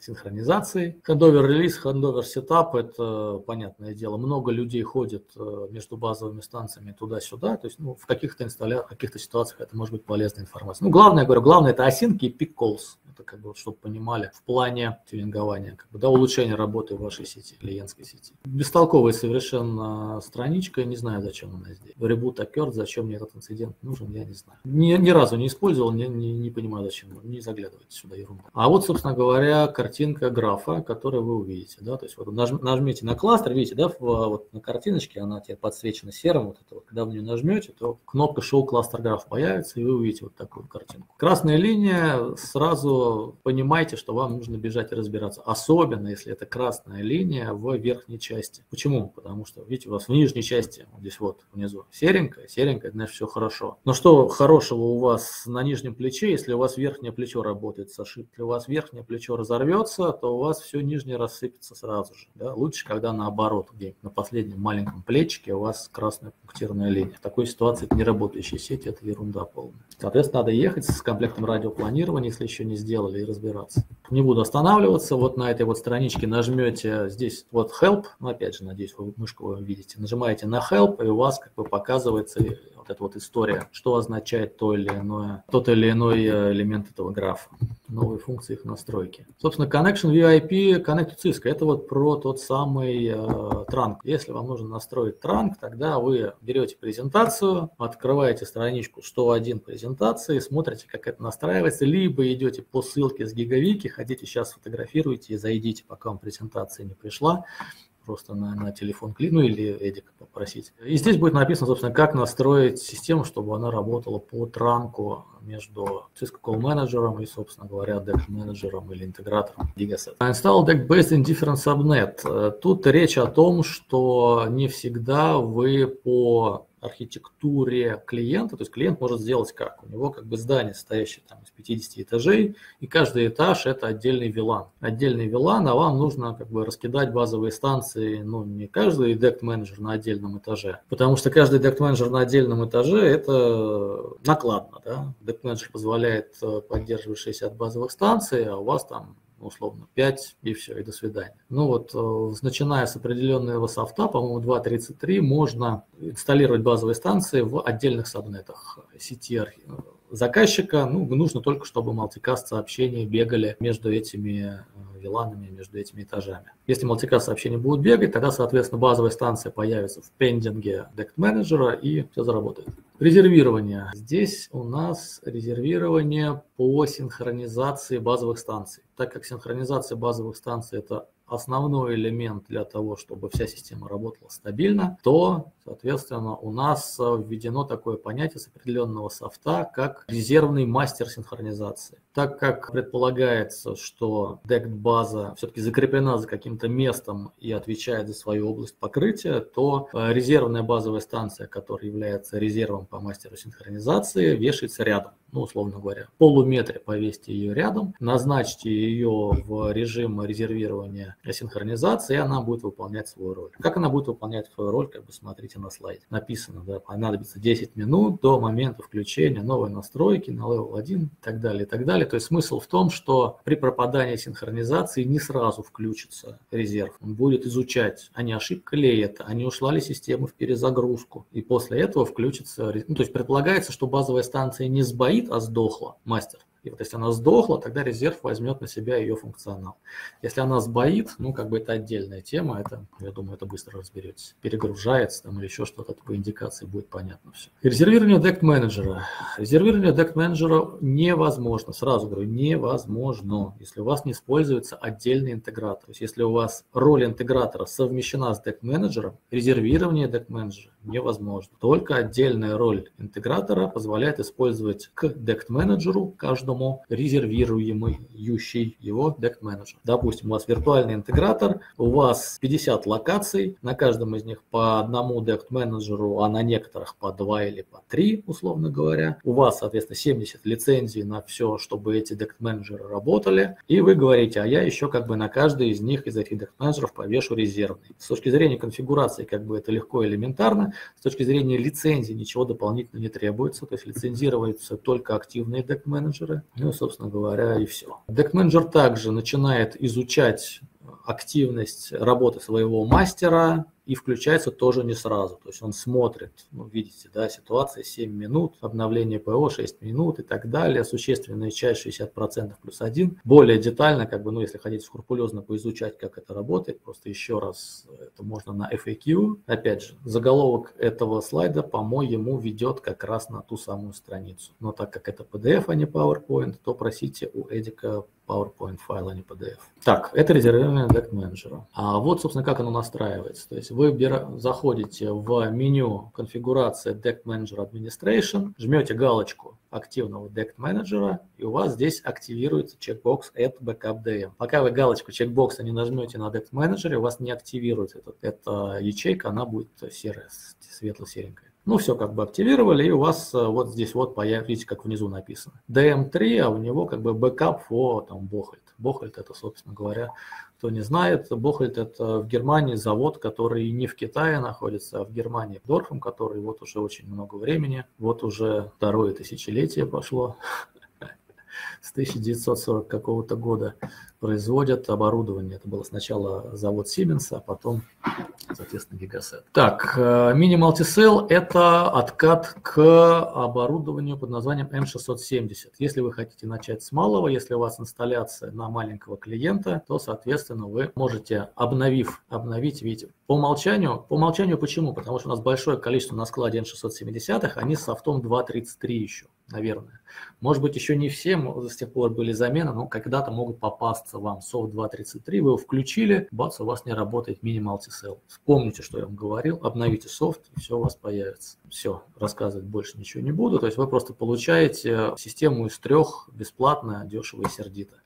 синхронизацией. Хендовер-релиз, хендовер-сетап, это понятное дело. Много людей ходит между базовыми станциями туда-сюда. То есть ну, в каких-то инсталлях, в каких-то ситуациях это может быть полезная информация. Ну, главное, я говорю, главное это асинки и пик коллс. это как бы, чтобы понимали, в плане тюнингования, как бы, да, улучшения работы вашей сети, клиентской сети. Бестолковая совершенно страничка, не знаю, зачем она здесь. Reboot occurred, зачем мне этот инцидент нужен, я не знаю. Ни, ни разу не использовал, не, не, не понимаю, зачем, не заглядывайте сюда, ерунда. А вот, собственно говоря, картинка графа, которую вы увидите, да, то есть вот нажм, нажмите на кластер, видите, да, в, вот на картиночке она тебе подсвечена серым, вот это вот, когда вы на нее нажмете, то кнопка Show Cluster Graph появится, и вы увидите вот такую картинку. Красная линия, сразу понимаете, что вам нужно бежать и разбираться, особенно если это красная линия в верхней части. Почему? Потому что, видите, у вас в нижней части, вот здесь вот внизу серенькая, серенькая, значит, все хорошо. Но что хорошего у вас на нижнем плече, если у вас верхнее плечо работает с ошибкой, если у вас верхнее плечо разорвется, то у вас все нижнее рассыпется сразу же. Да? Лучше, когда наоборот, где на последнем маленьком плечике у вас красная пунктирная линия. В такой ситуации это не работающая сеть, это ерунда полная. Соответственно, надо ехать с комплектом радиопланирования, если еще не сделали, и разбираться. Не буду останавливаться. Вот на этой вот страничке нажмете здесь вот Help. Ну, опять же, надеюсь, вы мышку видите. Нажимаете на Help, и у вас как бы показывается вот эта вот история, что означает то или иное, тот или иной элемент этого графа. Новые функции их настройки. Собственно, Connection ви ай пи, Connect Cisco. Это вот про тот самый э, Trunk. Если вам нужно настроить Trunk, тогда вы берете презентацию, открываете страничку сто один презентации, смотрите, как это настраивается, либо идете по ссылке с Gigawiki, хотите сейчас сфотографируйте и зайдите, пока вам презентация не пришла. Просто на, на телефон клик, ну или Эдик попросить. И здесь будет написано, собственно, как настроить систему, чтобы она работала по транку между Cisco Call Manager и, собственно говоря, дект менеджером или интегратором Gigaset. Install дект based in different subnet. Тут речь о том, что не всегда вы по архитектуре клиента, то есть клиент может сделать как? У него как бы здание, состоящее там из пятидесяти этажей, и каждый этаж это отдельный ви лан. Отдельный ви лан, а вам нужно как бы раскидать базовые станции, ну не каждый дект-менеджер на отдельном этаже, потому что каждый дект-менеджер на отдельном этаже это накладно, да? Дект-менеджер позволяет поддерживать шестьдесят базовых станций, а у вас там условно пять и все, и до свидания. Ну вот, начиная с определенного софта, по-моему, два точка тридцать три, можно инсталлировать базовые станции в отдельных сабнетах сети заказчика. Ну, нужно только, чтобы мультикаст сообщения бегали между этими ви ланами, между этими этажами. Если мультикаст сообщения будут бегать, тогда, соответственно, базовая станция появится в пендинге дект-менеджера и все заработает. Резервирование. Здесь у нас резервирование по синхронизации базовых станций. Так как синхронизация базовых станций – это основной элемент для того, чтобы вся система работала стабильно, то, соответственно, у нас введено такое понятие с определенного софта, как резервный мастер синхронизации. Так как предполагается, что дект-база все-таки закреплена за каким-то местом и отвечает за свою область покрытия, то резервная базовая станция, которая является резервом по мастеру синхронизации, вешается рядом. Ну, условно говоря, в полуметре повесьте ее рядом, назначьте ее в режим резервирования синхронизации, и она будет выполнять свою роль. Как она будет выполнять свою роль, как бы смотрите на слайде. Написано, да, понадобится десять минут до момента включения новой настройки на левел один и так далее, и так далее. То есть смысл в том, что при пропадании синхронизации не сразу включится резерв. Он будет изучать, а не ошибка ли это, а не ушла ли система в перезагрузку. И после этого включится, ну, то есть предполагается, что базовая станция не сбоит, а сдохла мастер. И вот если она сдохла, тогда резерв возьмет на себя ее функционал. Если она сбоит, ну как бы это отдельная тема, это, я думаю, это быстро разберетесь. Перегружается там или еще что-то, по индикации будет понятно все. Резервирование дект-менеджера. Резервирование дект-менеджера невозможно, сразу говорю, невозможно, если у вас не используется отдельный интегратор. То есть если у вас роль интегратора совмещена с дект-менеджером, резервирование дект-менеджера невозможно. Только отдельная роль интегратора позволяет использовать к дект-менеджеру каждую резервируемый его дект-менеджер. Допустим, у вас виртуальный интегратор, у вас пятьдесят локаций, на каждом из них по одному дект-менеджеру, а на некоторых по два или по три, условно говоря. У вас, соответственно, семьдесят лицензий на все, чтобы эти дект-менеджеры работали. И вы говорите, а я еще как бы на каждый из них, из этих дект-менеджеров повешу резервный. С точки зрения конфигурации как бы это легко и элементарно. С точки зрения лицензии ничего дополнительно не требуется. То есть лицензируются только активные дект-менеджеры. Ну, собственно говоря, и все. Дект-менеджер также начинает изучать активность работы своего мастера и включается тоже не сразу. То есть он смотрит, ну, видите, да, ситуация семь минут, обновление ПО шесть минут и так далее, существенная часть шестьдесят процентов плюс один. Более детально, как бы, ну, если хотите скрупулезно поизучать, как это работает, просто еще раз, это можно на эф эй кью. Опять же, заголовок этого слайда, по-моему, ведет как раз на ту самую страницу. Но так как это пи ди эф, а не PowerPoint, то просите у Эдика PowerPoint файл, а не пи ди эф. Так, это резервирование дект менеджера. А вот, собственно, как оно настраивается. То есть вы заходите в меню конфигурация дект менеджера Administration, жмете галочку активного дект менеджера, и у вас здесь активируется чекбокс Add Backup ди эм. Пока вы галочку чекбокса не нажмете на дект менеджере, у вас не активируется этот, эта ячейка, она будет серая, светло-серенькая. Ну, все как бы активировали, и у вас вот здесь вот появится, видите, как внизу написано. ди эм три, а у него как бы бэкап for там Бохольд. Бохольд это, собственно говоря, кто не знает, Бохольд это в Германии завод, который не в Китае находится, а в Германии, Дорфом, который вот уже очень много времени, вот уже второе тысячелетие пошло, с тысяча девятьсот сорокового какого-то года производят оборудование. Это было сначала завод Сименса, а потом, соответственно, Гигасет. Так, мини-мультисел – это откат к оборудованию под названием Н шестьсот семьдесят. Если вы хотите начать с малого, если у вас инсталляция на маленького клиента, то, соответственно, вы можете, обновив, обновить, видите, по умолчанию. По умолчанию почему? Потому что у нас большое количество на складе Н шестьсот семидесятых, они с софтом два точка тридцать три еще, наверное. Может быть, еще не все с тех пор были замены, но когда-то могут попасться вам софт два точка тридцать три, вы его включили, бац, у вас не работает мини-мультисел. Вспомните, что я вам говорил, обновите софт, и все у вас появится. Все, рассказывать больше ничего не буду, то есть вы просто получаете систему из трех бесплатно, дешево и сердито.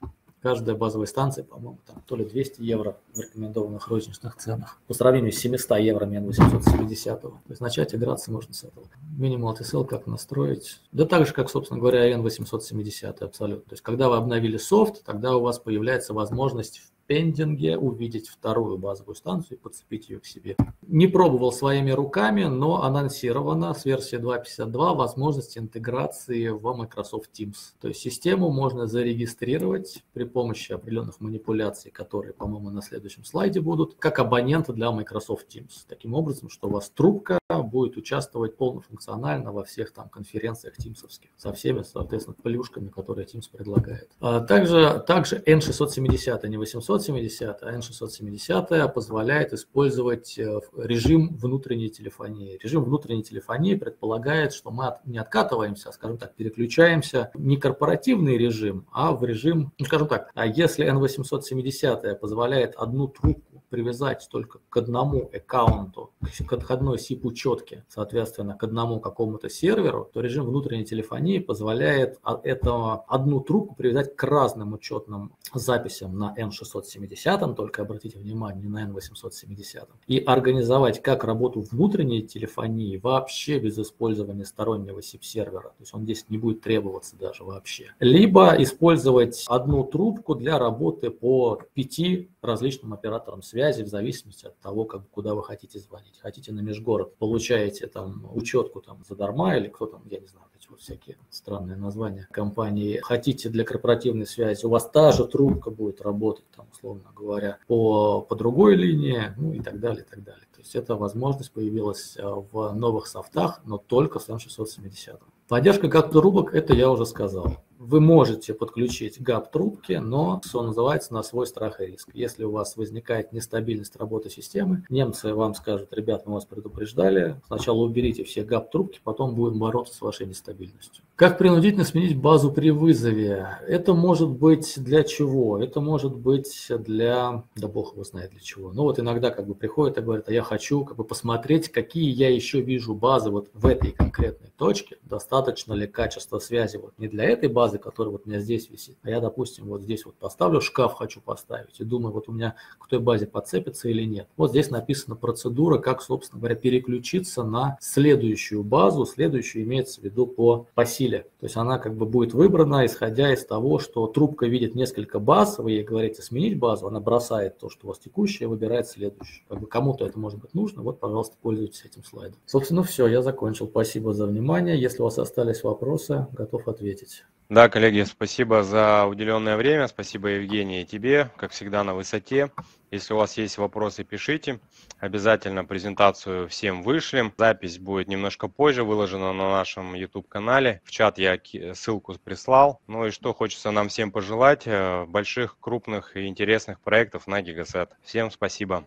Каждая базовая станция, по-моему, там то ли двести евро в рекомендованных розничных ценах. По сравнению с семьюстами евро Н восемьсот семидесятого. То есть начать играться можно с этого. Мини-мультисел как настроить? Да так же, как, собственно говоря, Н восемьсот семидесятый абсолютно. То есть когда вы обновили софт, тогда у вас появляется возможность в пендинге увидеть вторую базовую станцию и подцепить ее к себе. Не пробовал своими руками, но анонсировано с версии два точка пятьдесят два возможность интеграции в Microsoft Teams. То есть систему можно зарегистрировать при помощи определенных манипуляций, которые, по-моему, на следующем слайде будут, как абонента для Microsoft Teams. Таким образом, что у вас трубка будет участвовать полнофункционально во всех там конференциях тимсовских, со всеми, соответственно, плюшками, которые Teams предлагает. А также, также Н шестьсот семьдесят, не восемьсот семьдесят, а Н шестьсот семьдесят позволяет использовать режим внутренней телефонии. Режим внутренней телефонии предполагает, что мы от, не откатываемся, а, скажем так, переключаемся не корпоративный режим, а в режим, ну, скажем так, а если Н восемьсот семьдесят позволяет одну трубку привязать только к одному аккаунту, к одной сип-учетке, соответственно, к одному какому-то серверу, то режим внутренней телефонии позволяет эту одну трубку привязать к разным учетным записям на Н шестьсот семидесятом, только обратите внимание, не на Н восемьсот семидесятом, и организовать как работу внутренней телефонии вообще без использования стороннего сип-сервера, то есть он здесь не будет требоваться даже вообще, либо использовать одну трубку для работы по пяти различным операторам связи в зависимости от того, как, куда вы хотите звонить. Хотите на межгород, получаете там учетку там задарма или кто там, я не знаю, эти вот всякие странные названия компании. Хотите для корпоративной связи, у вас та же трубка будет работать там, условно говоря, по, по другой линии, ну и так далее, и так далее. То есть эта возможность появилась в новых софтах, но только в Н шестьсот семидесятом. Поддержка гап-трубок, это я уже сказал. Вы можете подключить гап-трубки, но, что называется, на свой страх и риск. Если у вас возникает нестабильность работы системы, немцы вам скажут: ребят, мы вас предупреждали, сначала уберите все гап-трубки, потом будем бороться с вашей нестабильностью. Как принудительно сменить базу при вызове? Это может быть для чего? Это может быть для... Да бог его знает для чего. Ну вот иногда как бы приходят и говорят: а я хочу как бы посмотреть, какие я еще вижу базы вот в этой конкретной точке. Достаточно ли качество связи вот не для этой базы, который вот у меня здесь висит. А я, допустим, вот здесь вот поставлю, шкаф хочу поставить, и думаю, вот у меня к той базе подцепится или нет. Вот здесь написана процедура, как, собственно говоря, переключиться на следующую базу. Следующую имеется в виду по, по силе. То есть она как бы будет выбрана, исходя из того, что трубка видит несколько баз, вы ей говорите сменить базу, она бросает то, что у вас текущее, выбирает следующую. Как бы кому-то это может быть нужно, вот, пожалуйста, пользуйтесь этим слайдом. Собственно, все, я закончил. Спасибо за внимание. Если у вас остались вопросы, готов ответить. Да, коллеги, спасибо за уделенное время. Спасибо, Евгений, и тебе. Как всегда, на высоте. Если у вас есть вопросы, пишите. Обязательно презентацию всем вышлем. Запись будет немножко позже, выложена на нашем YouTube-канале. В чат я ссылку прислал. Ну и что хочется нам всем пожелать? Больших, крупных и интересных проектов на Gigaset. Всем спасибо.